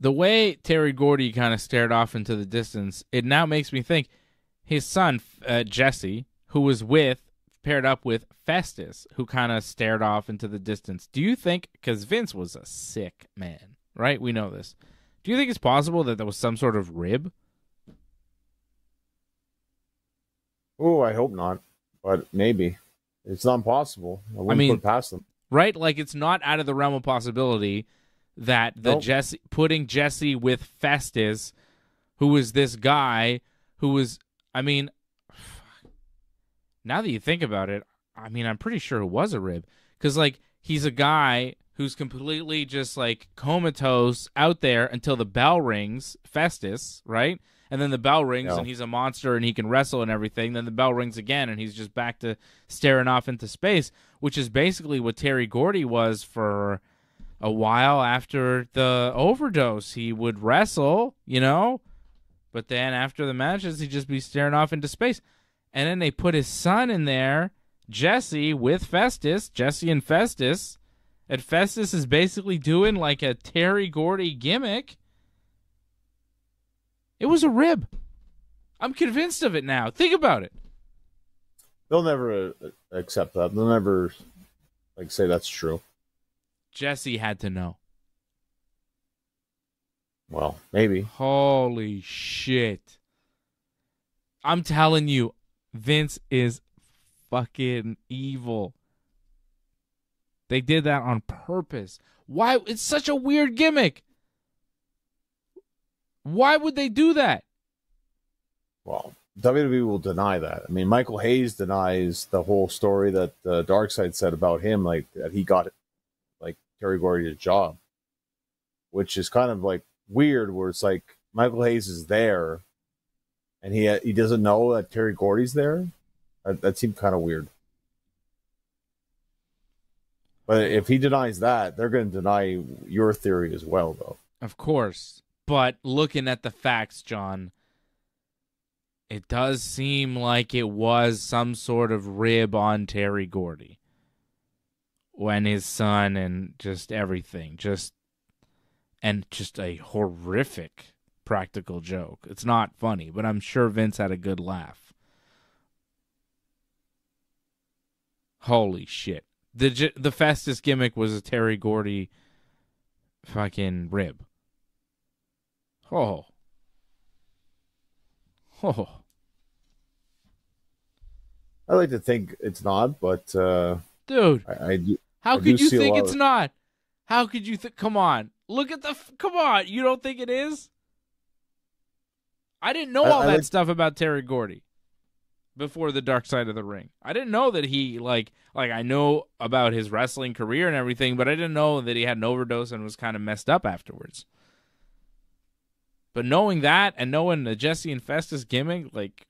The way Terry Gordy kind of stared off into the distance, it now makes me think his son, Jesse, who was paired up with Festus, who kind of stared off into the distance. Do you think, because Vince was a sick man, right? We know this. Do you think it's possible that there was some sort of rib? Oh, I hope not, but maybe. It's not possible. I mean, put past them. Right? Like, it's not out of the realm of possibility that Jesse putting Jesse with Festus, who was this guy who was, I mean, now that you think about it, I mean, I'm pretty sure it was a rib, because, like, he's a guy who's completely just, like, comatose out there until the bell rings, Festus, right? And then the bell rings and he's a monster and he can wrestle and everything. Then the bell rings again and he's just back to staring off into space, which is basically what Terry Gordy was for a while after the overdose. He would wrestle, you know, but then after the matches, he'd just be staring off into space. And then they put his son in there, Jesse, with Festus, Jesse and Festus. And Festus is basically doing like a Terry Gordy gimmick. It was a rib. I'm convinced of it now. Think about it. They'll never accept that. They'll never, like, say that's true. Jesse had to know. Well, maybe. Holy shit. I'm telling you, Vince is fucking evil. They did that on purpose. Why? It's such a weird gimmick. Why would they do that? Well, WWE will deny that. I mean, Michael Hayes denies the whole story that Darkseid said about him, like, that he got it. Terry Gordy's job, which is kind of, like, weird, where it's like Michael Hayes is there and he doesn't know that Terry Gordy's there. That seemed kind of weird. But if he denies that, they're going to deny your theory as well, though. Of course. But looking at the facts, John, it does seem like it was some sort of rib on Terry Gordy. When his son, and just everything, just a horrific practical joke. It's not funny, but I'm sure Vince had a good laugh. Holy shit. The Festus gimmick was a Terry Gordy fucking rib. Oh. I like to think it's not, but... Dude. How could you think it's not? How could you think? Come on. Look at come on. You don't think it is? I didn't know all that stuff about Terry Gordy. before the dark side of the ring. I didn't know that he, like I know about his wrestling career and everything, but I didn't know that he had an overdose and was kind of messed up afterwards. But knowing that and knowing the Jesse and Festus gimmick, like...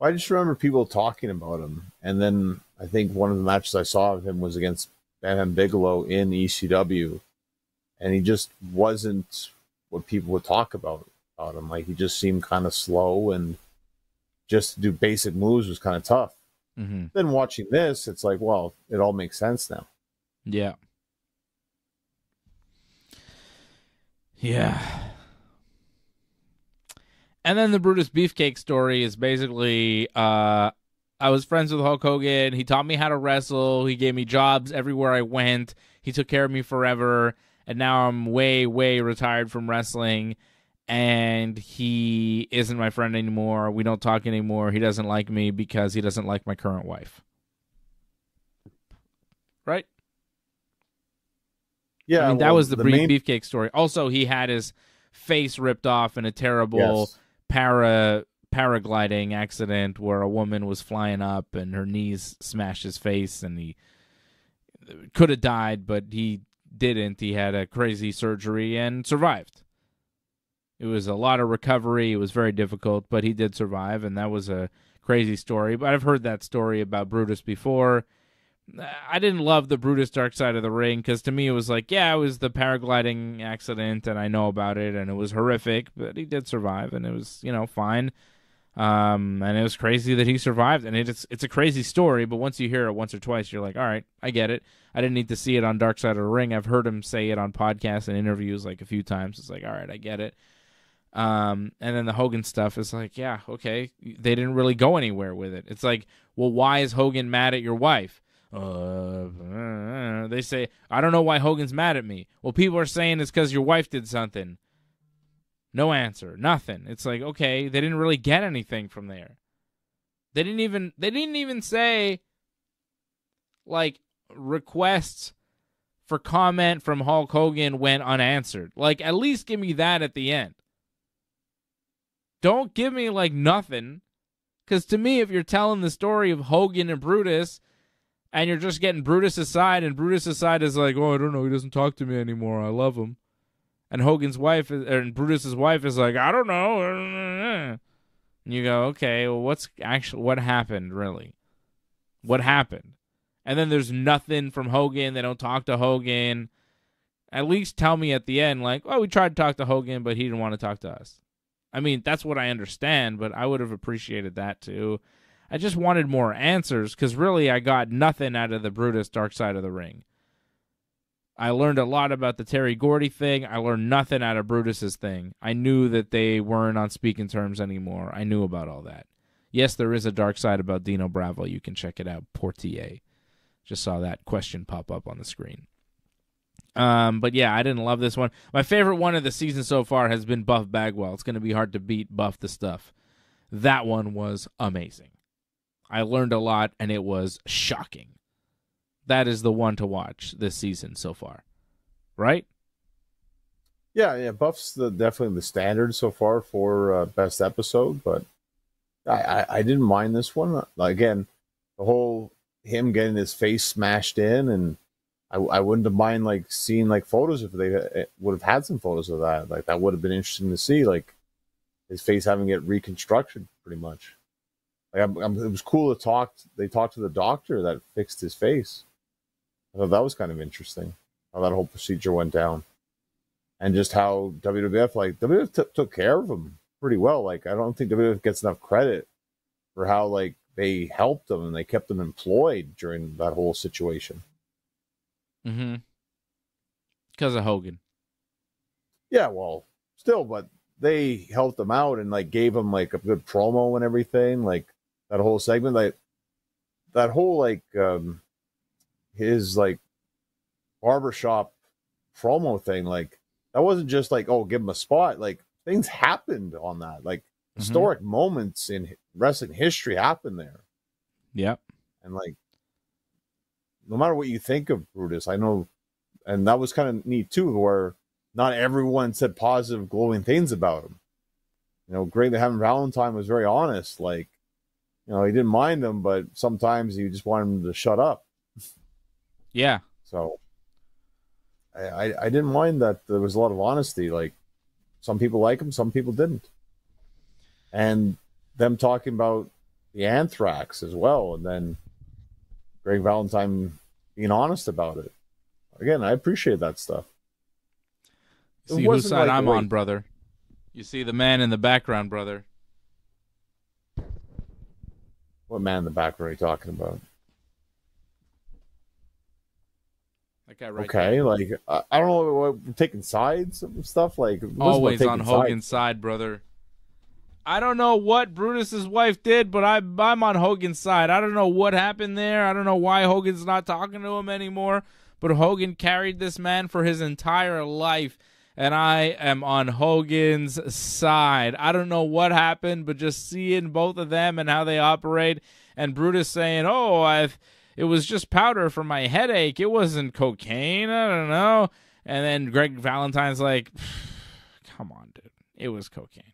I just remember people talking about him. And then I think one of the matches I saw of him was against Bam Bam Bigelow in ECW. And he just wasn't what people would talk about him. Like, he just seemed kind of slow, and just to do basic moves was kind of tough. Mm-hmm. Then watching this, it's like, well, it all makes sense now. Yeah. Yeah. And then the Brutus Beefcake story is basically, I was friends with Hulk Hogan. He taught me how to wrestle. He gave me jobs everywhere I went. He took care of me forever. And now I'm way, way retired from wrestling. And he isn't my friend anymore. We don't talk anymore. He doesn't like me because he doesn't like my current wife. Right? Yeah. I mean, well, that was the Beefcake story. Also, he had his face ripped off in a terrible... Yes. paragliding accident where a woman was flying up and her knees smashed his face, and he could have died, but he didn't. He had a crazy surgery and survived. It was a lot of recovery. It was very difficult, but he did survive, and that was a crazy story. But I've heard that story about Brutus before. I didn't love the Brutus Dark Side of the Ring because to me it was like, yeah, it was the paragliding accident and I know about it and it was horrific, but he did survive and it was, you know, fine. And it was crazy that he survived, and it's a crazy story, but once you hear it once or twice, you're like, all right, I get it. I didn't need to see it on Dark Side of the Ring. I've heard him say it on podcasts and interviews like a few times. It's like, all right, I get it. And then the Hogan stuff is like, yeah, okay. They didn't really go anywhere with it. It's like, well, why is Hogan mad at your wife? They say, I don't know why Hogan's mad at me. Well, people are saying it's because your wife did something. No answer, nothing. It's like, okay, they didn't really get anything from there. They didn't even say, like, requests for comment from Hulk Hogan went unanswered. Like, at least give me that at the end. Don't give me, like, nothing. Because to me, if you're telling the story of Hogan and Brutus, and you're just getting Brutus aside, and Brutus aside is like, oh, I don't know, he doesn't talk to me anymore, I love him. And Brutus's wife is like, I don't know. And you go, okay, well, what happened, really? What happened? And then there's nothing from Hogan, they don't talk to Hogan. At least tell me at the end, like, oh, we tried to talk to Hogan, but he didn't want to talk to us. I mean, that's what I understand, but I would have appreciated that, too. I just wanted more answers because really I got nothing out of the Brutus Dark Side of the Ring. I learned a lot about the Terry Gordy thing. I learned nothing out of Brutus's thing. I knew that they weren't on speaking terms anymore. I knew about all that. Yes, there is a dark side about Dino Bravo. You can check it out. Portier. Just saw that question pop up on the screen. But yeah, I didn't love this one. My favorite one of the season so far has been Buff Bagwell. It's going to be hard to beat Buff the Stuff. That one was amazing. I learned a lot, and it was shocking. That is the one to watch this season so far, right? Yeah. Buff's definitely the standard so far for best episode, but I didn't mind this one. Again, the whole him getting his face smashed in, and I wouldn't have mind like seeing like photos if they would have had some photos of that. Like that would have been interesting to see, like his face having it reconstructed pretty much. Like it was cool to talk. They talked to the doctor that fixed his face. I thought that was kind of interesting, how that whole procedure went down, and just how WWF took care of him pretty well. Like I don't think WWF gets enough credit for how like they helped him and they kept him employed during that whole situation. Mm-hmm. Because of Hogan. Yeah, well, still, but they helped him out and like gave him like a good promo and everything. Like. That whole segment, like that whole like his like barbershop promo thing, like that wasn't just like, oh, give him a spot. Like things happened on that, like historic moments in wrestling history happened there. Yep. And like no matter what you think of Brutus, I know, and that was kind of neat too, where not everyone said positive glowing things about him. you know, great that having Valentine was very honest. Like, you know, he didn't mind them, but sometimes you just want him to shut up. Yeah. So I didn't mind that there was a lot of honesty. Like, some people like him, some people didn't. And them talking about the anthrax as well, and then Greg Valentine being honest about it. Again, I appreciate that stuff. See whose side I'm on, brother. You see the man in the background, brother. What man in the background are you talking about? That guy right there. Okay, like, I don't know, we're taking sides and stuff. Like, always on Hogan's side, brother. I don't know what Brutus's wife did, but I'm on Hogan's side. I don't know what happened there. I don't know why Hogan's not talking to him anymore. But Hogan carried this man for his entire life, and I am on Hogan's side. I don't know what happened, but just seeing both of them and how they operate, and Brutus saying, oh, it was just powder for my headache. It wasn't cocaine. I don't know. And then Greg Valentine's like, come on, dude. It was cocaine.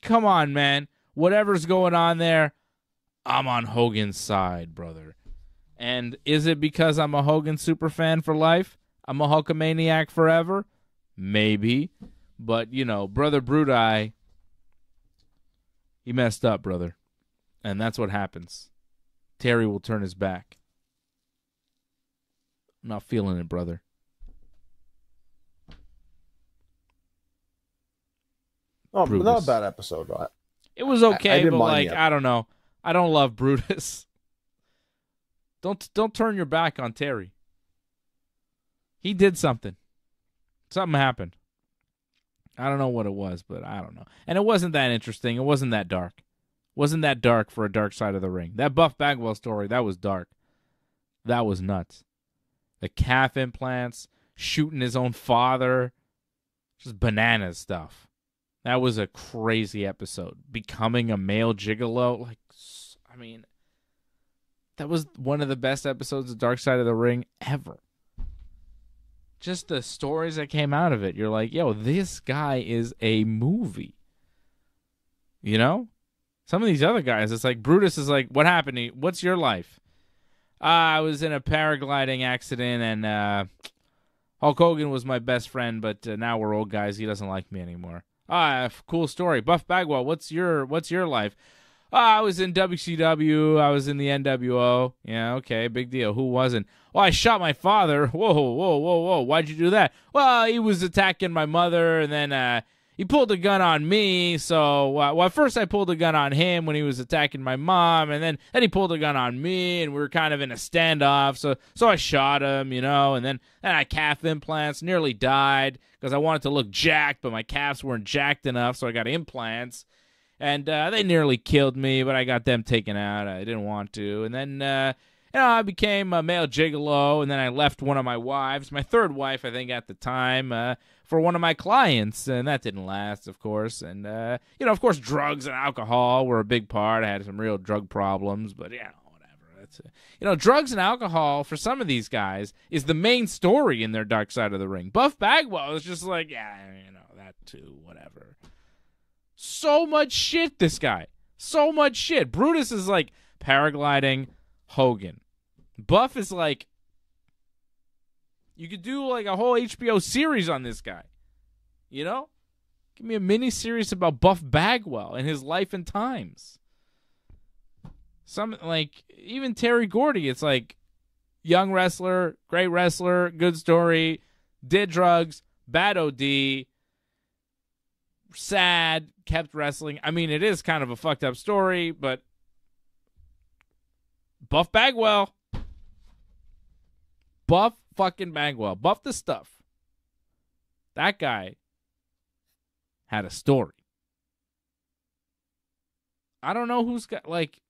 Come on, man. Whatever's going on there, I'm on Hogan's side, brother. And is it because I'm a Hogan super fan for life? I'm a Hulkamaniac forever? Maybe. But, you know, Brother Brudai, he messed up, brother. And that's what happens. Terry will turn his back. I'm not feeling it, brother. Oh, Brutus. Not a bad episode. It was okay, but like, I don't know. I don't love Brutus. Don't turn your back on Terry. He did something. Something happened. I don't know what it was, but I don't know. And it wasn't that interesting. It wasn't that dark. It wasn't that dark for a Dark Side of the Ring. That Buff Bagwell story, that was dark. That was nuts. The calf implants, shooting his own father, just bananas stuff. That was a crazy episode. Becoming a male gigolo. Like, I mean, that was one of the best episodes of Dark Side of the Ring ever. Just the stories that came out of it. You're like, yo, this guy is a movie. You know? Some of these other guys, it's like, Brutus is like, what happened to you? What's your life? I was in a paragliding accident, and Hulk Hogan was my best friend, but now we're old guys. He doesn't like me anymore. Cool story. Buff Bagwell, what's your life? I was in WCW. I was in the NWO. Yeah, okay, big deal. Who wasn't? Well, I shot my father. Whoa, whoa, whoa, whoa. Why'd you do that? Well, he was attacking my mother, and then he pulled a gun on me. So, well, first I pulled a gun on him when he was attacking my mom, and then he pulled a gun on me, and we were kind of in a standoff. So I shot him, you know, and then I calf implants, nearly died. Because I wanted to look jacked, but my calves weren't jacked enough, so I got implants. And they nearly killed me, but I got them taken out. I didn't want to. And then you know, I became a male gigolo, and then I left one of my wives, my third wife, I think, at the time, for one of my clients. And that didn't last, of course. And, you know, of course, drugs and alcohol were a big part. I had some real drug problems, but, yeah, whatever. That's it. You know, drugs and alcohol for some of these guys is the main story in their Dark Side of the Ring. Buff Bagwell is just like, yeah, you know, that too, whatever. So much shit, this guy. So much shit. Brutus is like paragliding Hogan. Buff is like, you could do like a whole HBO series on this guy. You know? Give me a mini series about Buff Bagwell and his life and times. Some, like, even Terry Gordy, it's like, young wrestler, great wrestler, good story, did drugs, bad OD, sad, kept wrestling. I mean, it is kind of a fucked up story, but Buff Bagwell. Buff fucking Bagwell. Buff the stuff. That guy had a story. I don't know who's got, like,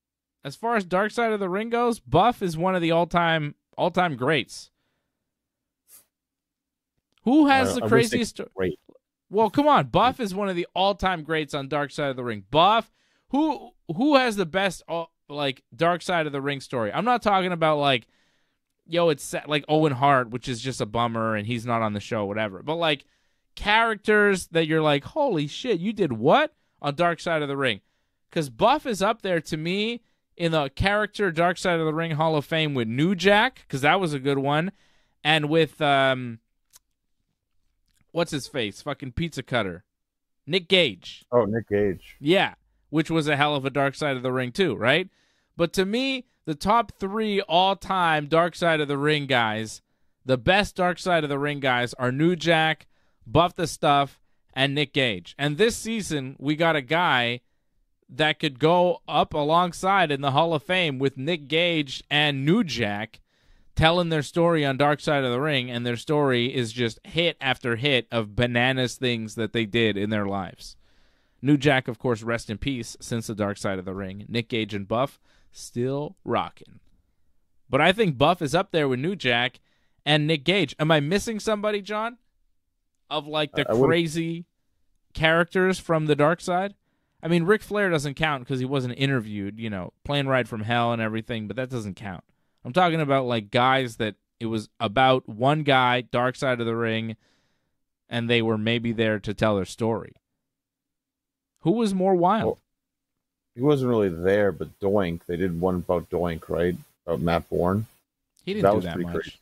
as far as Dark Side of the Ring goes, Buff is one of the all-time greats. Who has the craziest story? Well, come on. Buff is one of the all-time greats on Dark Side of the Ring. Buff, who has the best like Dark Side of the Ring story? I'm not talking about like, yo, it's like Owen Hart, which is just a bummer and he's not on the show, whatever. But like characters that you're like, holy shit, you did what on Dark Side of the Ring? Because Buff is up there to me in the character Dark Side of the Ring Hall of Fame with New Jack, because that was a good one, and with what's his face, fucking pizza cutter, Nick Gage. Oh, Nick Gage. Yeah, which was a hell of a Dark Side of the Ring too, right? But to me, the top three all-time Dark Side of the Ring guys, the best Dark Side of the Ring guys are New Jack, Buff the Stuff, and Nick Gage. And this season, we got a guy that could go up alongside in the Hall of Fame with Nick Gage and New Jack telling their story on Dark Side of the Ring, and their story is just hit after hit of bananas things that they did in their lives. New Jack, of course, rest in peace since the Dark Side of the Ring. Nick Gage and Buff still rocking. But I think Buff is up there with New Jack and Nick Gage. Am I missing somebody, John, of like the crazy characters from the Dark Side? I mean, Ric Flair doesn't count because he wasn't interviewed, you know, plane ride from hell and everything, but that doesn't count. I'm talking about, like, guys that it was about one guy, Dark Side of the Ring, and they were maybe there to tell their story. Who was more wild? Well, he wasn't really there, but Doink. They did one about Doink, right? About Matt Bourne. He didn't do that much. Crazy.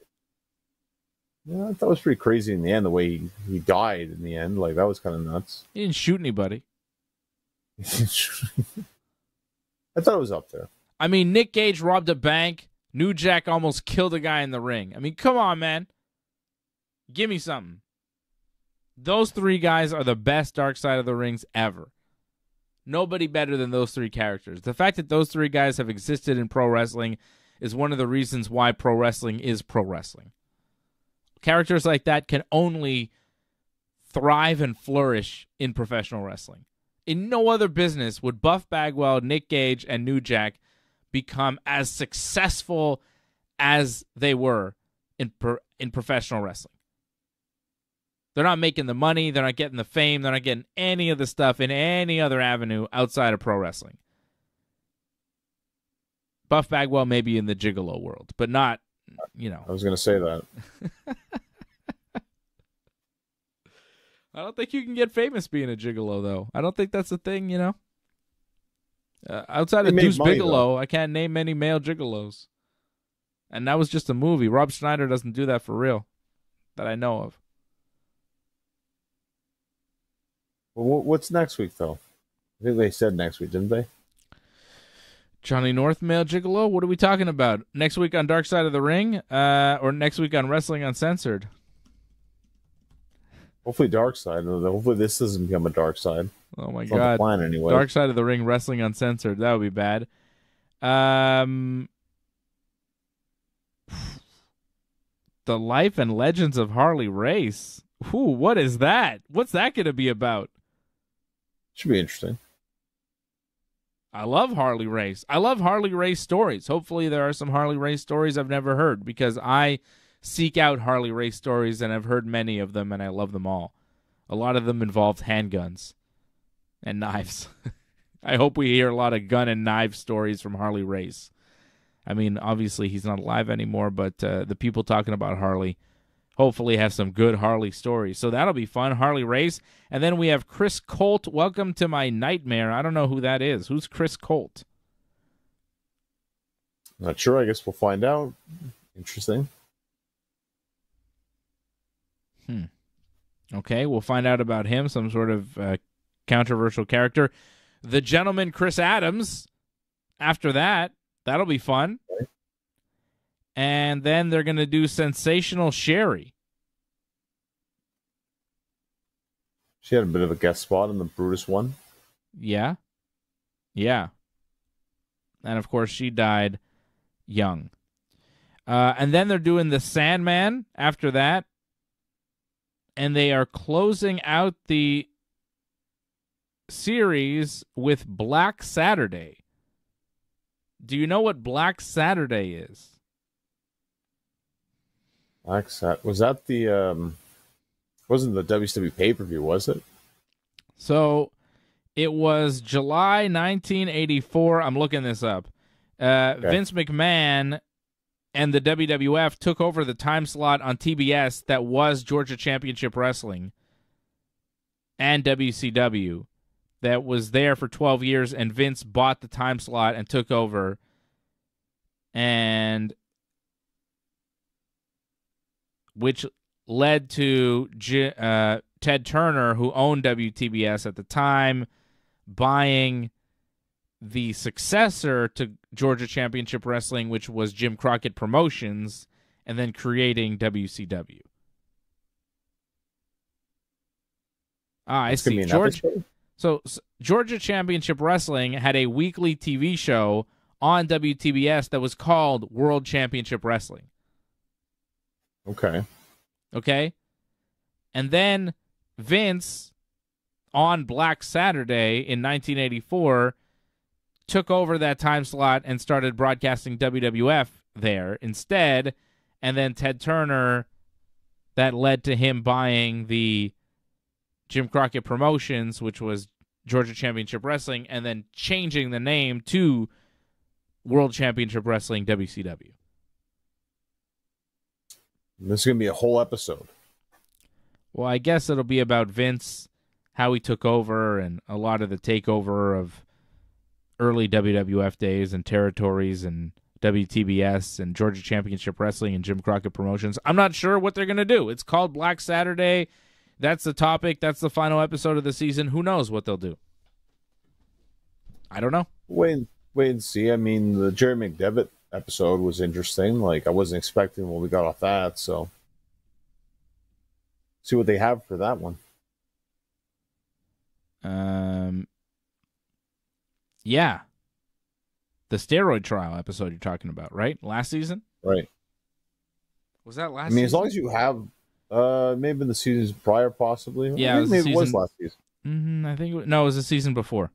Yeah, I thought it was pretty crazy in the end, the way he died in the end. Like, that was kind of nuts. He didn't shoot anybody. I thought it was up there. I mean, Nick Gage robbed a bank. New Jack almost killed a guy in the ring. I mean, come on, man. Give me something. Those three guys are the best Dark Side of the Rings ever. Nobody better than those three characters. The fact that those three guys have existed in pro wrestling is one of the reasons why pro wrestling is pro wrestling. Characters like that can only thrive and flourish in professional wrestling. In no other business would Buff Bagwell, Nick Gage, and New Jack become as successful as they were in professional wrestling. They're not making the money. They're not getting the fame. They're not getting any of the stuff in any other avenue outside of pro wrestling. Buff Bagwell may be in the gigolo world, but not, you know. I was going to say that. I don't think you can get famous being a gigolo, though. I don't think that's a thing, you know. Outside of Deuce Bigelow, though. I can't name many male gigolos. And that was just a movie. Rob Schneider doesn't do that for real, that I know of. Well, what's next week, though? I think they said next week, didn't they? Johnny North, male gigolo? What are we talking about? Next week on Dark Side of the Ring? Or next week on Wrestling Uncensored? Hopefully Dark Side. Hopefully this doesn't become a Dark Side. Oh, my God. On the plan, anyway. Dark Side of the Ring, Wrestling Uncensored. That would be bad. The Life and Legends of Harley Race. Ooh, what is that? What's that going to be about? Should be interesting. I love Harley Race. I love Harley Race stories. Hopefully there are some Harley Race stories I've never heard, because I seek out Harley Race stories, and I've heard many of them, and I love them all. A lot of them involved handguns and knives. I hope we hear a lot of gun and knife stories from Harley Race. I mean, obviously, he's not alive anymore, but the people talking about Harley hopefully have some good Harley stories. So that'll be fun, Harley Race. And then we have Chris Colt. Welcome to my nightmare. I don't know who that is. Who's Chris Colt? Not sure. I guess we'll find out. Interesting. Okay, we'll find out about him, some sort of controversial character. The Gentleman, Chris Adams, after that, that'll be fun. Okay. And then they're going to do Sensational Sherry. She had a bit of a guest spot in the Brutus one. Yeah. Yeah. And, of course, she died young. And then they're doing the Sandman after that. And they are closing out the series with Black Saturday. Do you know what Black Saturday is? Black Saturday. Was that the... wasn't the WCW pay-per-view, was it? So, it was July 1984. I'm looking this up. Okay. Vince McMahon and the WWF took over the time slot on TBS that was Georgia Championship Wrestling and WCW that was there for 12 years, and Vince bought the time slot and took over. And which led to Ted Turner, who owned WTBS at the time, buying the successor to Georgia Championship Wrestling, which was Jim Crockett Promotions, and then creating WCW. I see. So Georgia Championship Wrestling had a weekly TV show on WTBS that was called World Championship Wrestling. Okay. And then Vince, on Black Saturday in 1984, took over that time slot and started broadcasting WWF there instead. And then Ted Turner, that led to him buying the Jim Crockett Promotions, which was Georgia Championship Wrestling, and then changing the name to World Championship Wrestling WCW. This is going to be a whole episode. Well, I guess it'll be about Vince, how he took over, and a lot of the takeover of early WWF days and territories and WTBS and Georgia Championship Wrestling and Jim Crockett Promotions. I'm not sure what they're going to do. It's called Black Saturday. That's the topic. That's the final episode of the season. Who knows what they'll do? I don't know. Wait and see. I mean, the Jerry McDevitt episode was interesting. Like, I wasn't expecting when we got off that, so see what they have for that one. Yeah. The steroid trial episode you're talking about, right? Last season? Right. Was that last season? I mean, as long as you have maybe in the seasons prior, possibly. Yeah, it was last season. Mm-hmm, I think it was the season before.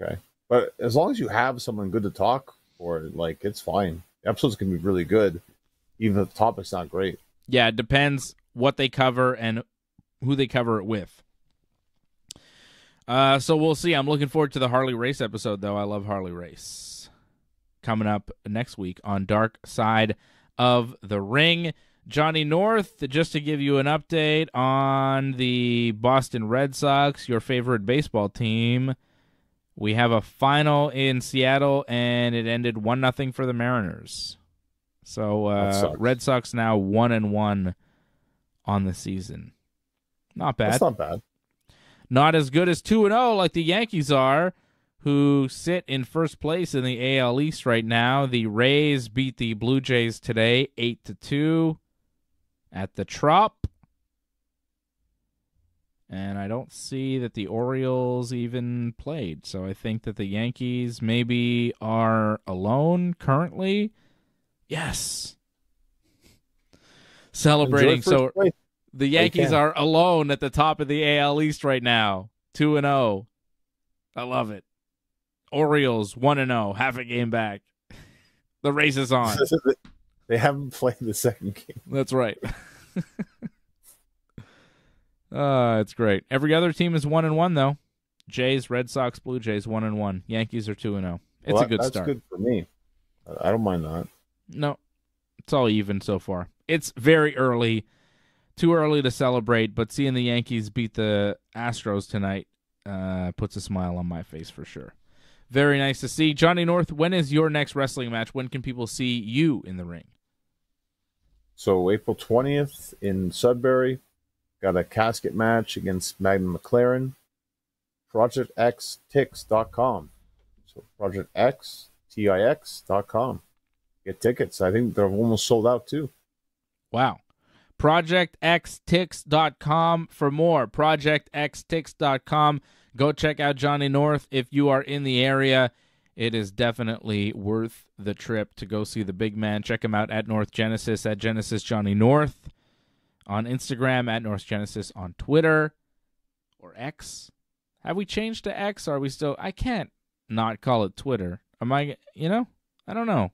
Okay. But as long as you have someone good to talk for, like, it's fine. Episodes can be really good, even if the topic's not great. Yeah, it depends what they cover and who they cover it with. So we'll see. I'm looking forward to the Harley Race episode, though. I love Harley Race. Coming up next week on Dark Side of the Ring. Johnny North, just to give you an update on the Boston Red Sox, your favorite baseball team. We have a final in Seattle, and it ended 1-0 for the Mariners. So Red Sox now 1-1 on the season. Not bad. That's not bad. Not as good as 2-0 like the Yankees are, who sit in first place in the AL East right now. The Rays beat the Blue Jays today 8-2 at the Trop. And I don't see that the Orioles even played. So I think that the Yankees maybe are alone currently. Yes. Celebrating. So place. The Yankees are alone at the top of the AL East right now. 2-0. I love it. Orioles 1-0, half a game back. The race is on. They haven't played the second game. That's right. It's great. Every other team is 1-1 though. Jays, Red Sox, Blue Jays 1-1. Yankees are 2-0. It's a good start. That's good for me. I don't mind that. No, it's all even so far. It's very early, too early to celebrate, but seeing the Yankees beat the Astros tonight puts a smile on my face for sure. Very nice to see. Johnny North, when is your next wrestling match? When can people see you in the ring? So April 20th in Sudbury. Got a casket match against Magnum McLaren. ProjectXTix.com. So ProjectXTix.com. Get tickets. I think they're almost sold out too. Wow. ProjectXTix.com for more. ProjectXTix.com. Go check out Johnny North if you are in the area. It is definitely worth the trip to go see the big man. Check him out at North Genesis, at Genesis Johnny North. On Instagram, at North Genesis, on Twitter, or X. Have we changed to X? Are we still? I can't not call it Twitter. Am I, I don't know.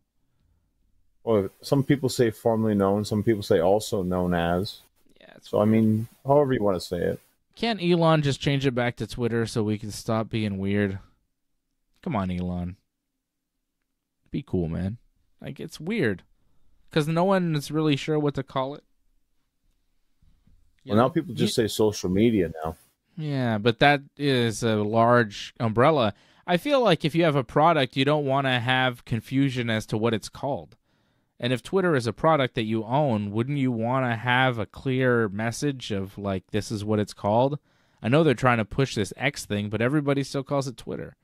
Well, some people say formerly known. Some people say also known as. Yeah. So, weird. I mean, however you want to say it. Can't Elon just change it back to Twitter so we can stop being weird? Come on, Elon. Be cool, man. Like, it's weird. Because no one is really sure what to call it. Well, now people just say social media now. Yeah, but that is a large umbrella. I feel like if you have a product, you don't want to have confusion as to what it's called. And if Twitter is a product that you own, wouldn't you want to have a clear message of, like, this is what it's called? I know they're trying to push this X thing, but everybody still calls it Twitter.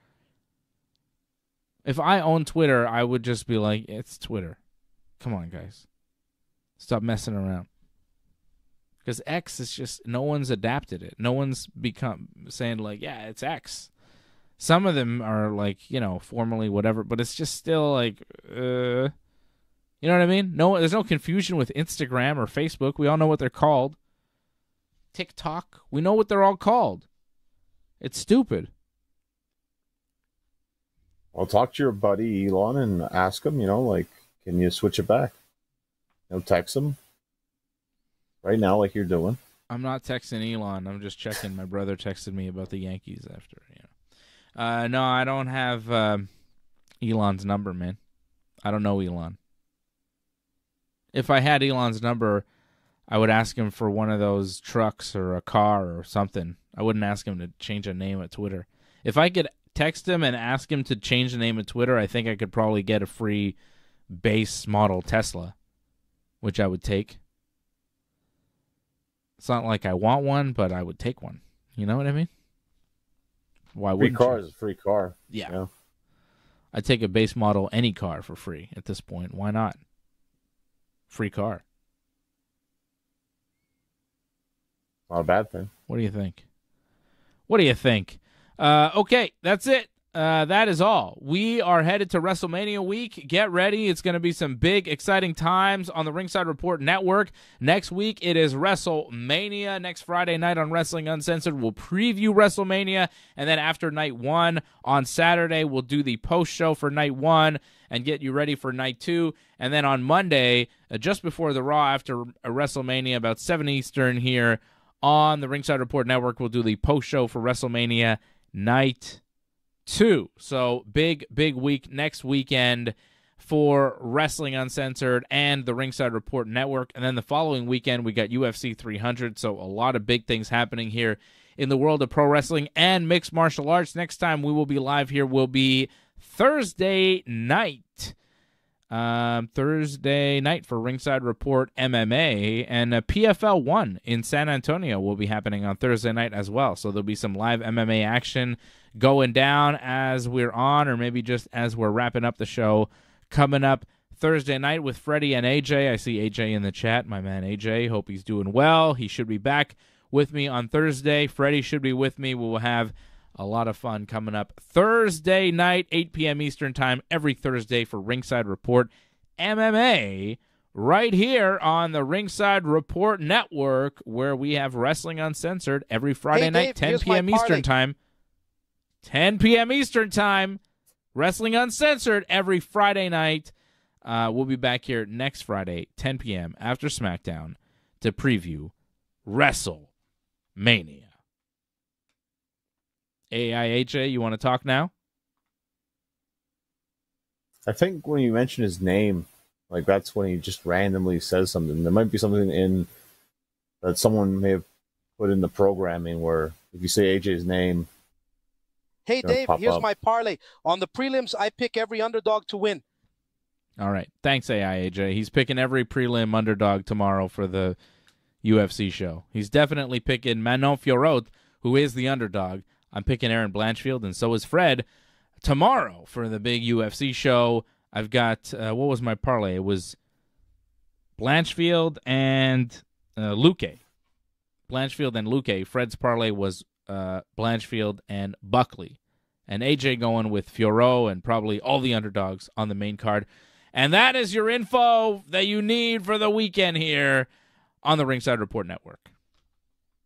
If I own Twitter, I would just be like, it's Twitter. Come on, guys. Stop messing around. Because X is just, no one's adapted it. No one's become saying, like, yeah, it's X. Some of them are like, you know, formerly whatever, but it's just still like, you know what I mean? No, there's no confusion with Instagram or Facebook. We all know what they're called. TikTok. We know what they're all called. It's stupid. I'll talk to your buddy Elon and ask him, you know, like, can you switch it back? You know, text him right now like you're doing. I'm not texting Elon. I'm just checking. My brother texted me about the Yankees after, you know. No, I don't have Elon's number, man. I don't know Elon. If I had Elon's number, I would ask him for one of those trucks or a car or something. I wouldn't ask him to change a name at Twitter. If I could text him and ask him to change the name of Twitter, I think I could probably get a free base model Tesla, which I would take. It's not like I want one, but I would take one. You know what I mean? Why wouldn't you? Free car is a free car. Yeah. You know? I'd take a base model, any car, for free at this point. Why not? Free car. Not a bad thing. What do you think? What do you think? Okay, that's it. That is all. We are headed to WrestleMania week. Get ready. It's going to be some big, exciting times on the Ringside Report Network. Next week, it is WrestleMania. Next Friday night on Wrestling Uncensored, we'll preview WrestleMania. And then after night one on Saturday, we'll do the post-show for night one and get you ready for night two. And then on Monday, just before the Raw after WrestleMania, about 7 Eastern here, on the Ringside Report Network, we'll do the post-show for WrestleMania Night 2. So big, big week next weekend for Wrestling Uncensored and the Ringside Report Network. And then the following weekend, we got UFC 300. So a lot of big things happening here in the world of pro wrestling and mixed martial arts. Next time we will be live here will be Thursday night. Thursday night for Ringside Report MMA, and PFL 1 in San Antonio will be happening on Thursday night as well. So there'll be some live MMA action going down as we're on, or maybe just as we're wrapping up the show coming up Thursday night with Freddie and AJ. I see AJ in the chat, my man AJ. Hope he's doing well. He should be back with me on Thursday. Freddie should be with me. We will have a lot of fun coming up Thursday night, 8 p.m. Eastern time, every Thursday for Ringside Report MMA, right here on the Ringside Report Network, where we have Wrestling Uncensored every Friday night, Dave, 10 p.m. Eastern time. 10 p.m. Eastern time, Wrestling Uncensored every Friday night. We'll be back here next Friday, 10 p.m. after SmackDown to preview WrestleMania. AIHA, you want to talk now? I think when you mention his name, like, that's when he just randomly says something. There might be something in that someone may have put in the programming where if you say AJ's name. Hey, Dave, here's my parlay. On the prelims, I pick every underdog to win. All right. Thanks, AIHA. He's picking every prelim underdog tomorrow for the UFC show. He's definitely picking Manon Fiorot, who is the underdog. I'm picking Aaron Blanchfield, and so is Fred tomorrow for the big UFC show. I've got, what was my parlay? It was Blanchfield and Luque. Blanchfield and Luque. Fred's parlay was Blanchfield and Buckley. And AJ going with Fiorot and probably all the underdogs on the main card. And that is your info that you need for the weekend here on the Ringside Report Network.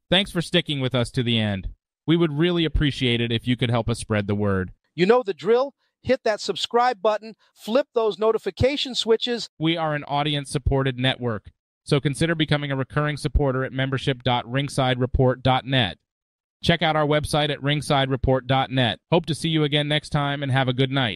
Thanks for sticking with us to the end. We would really appreciate it if you could help us spread the word. You know the drill. Hit that subscribe button. Flip those notification switches. We are an audience-supported network, so consider becoming a recurring supporter at membership.ringsidereport.net. Check out our website at ringsidereport.net. Hope to see you again next time, and have a good night.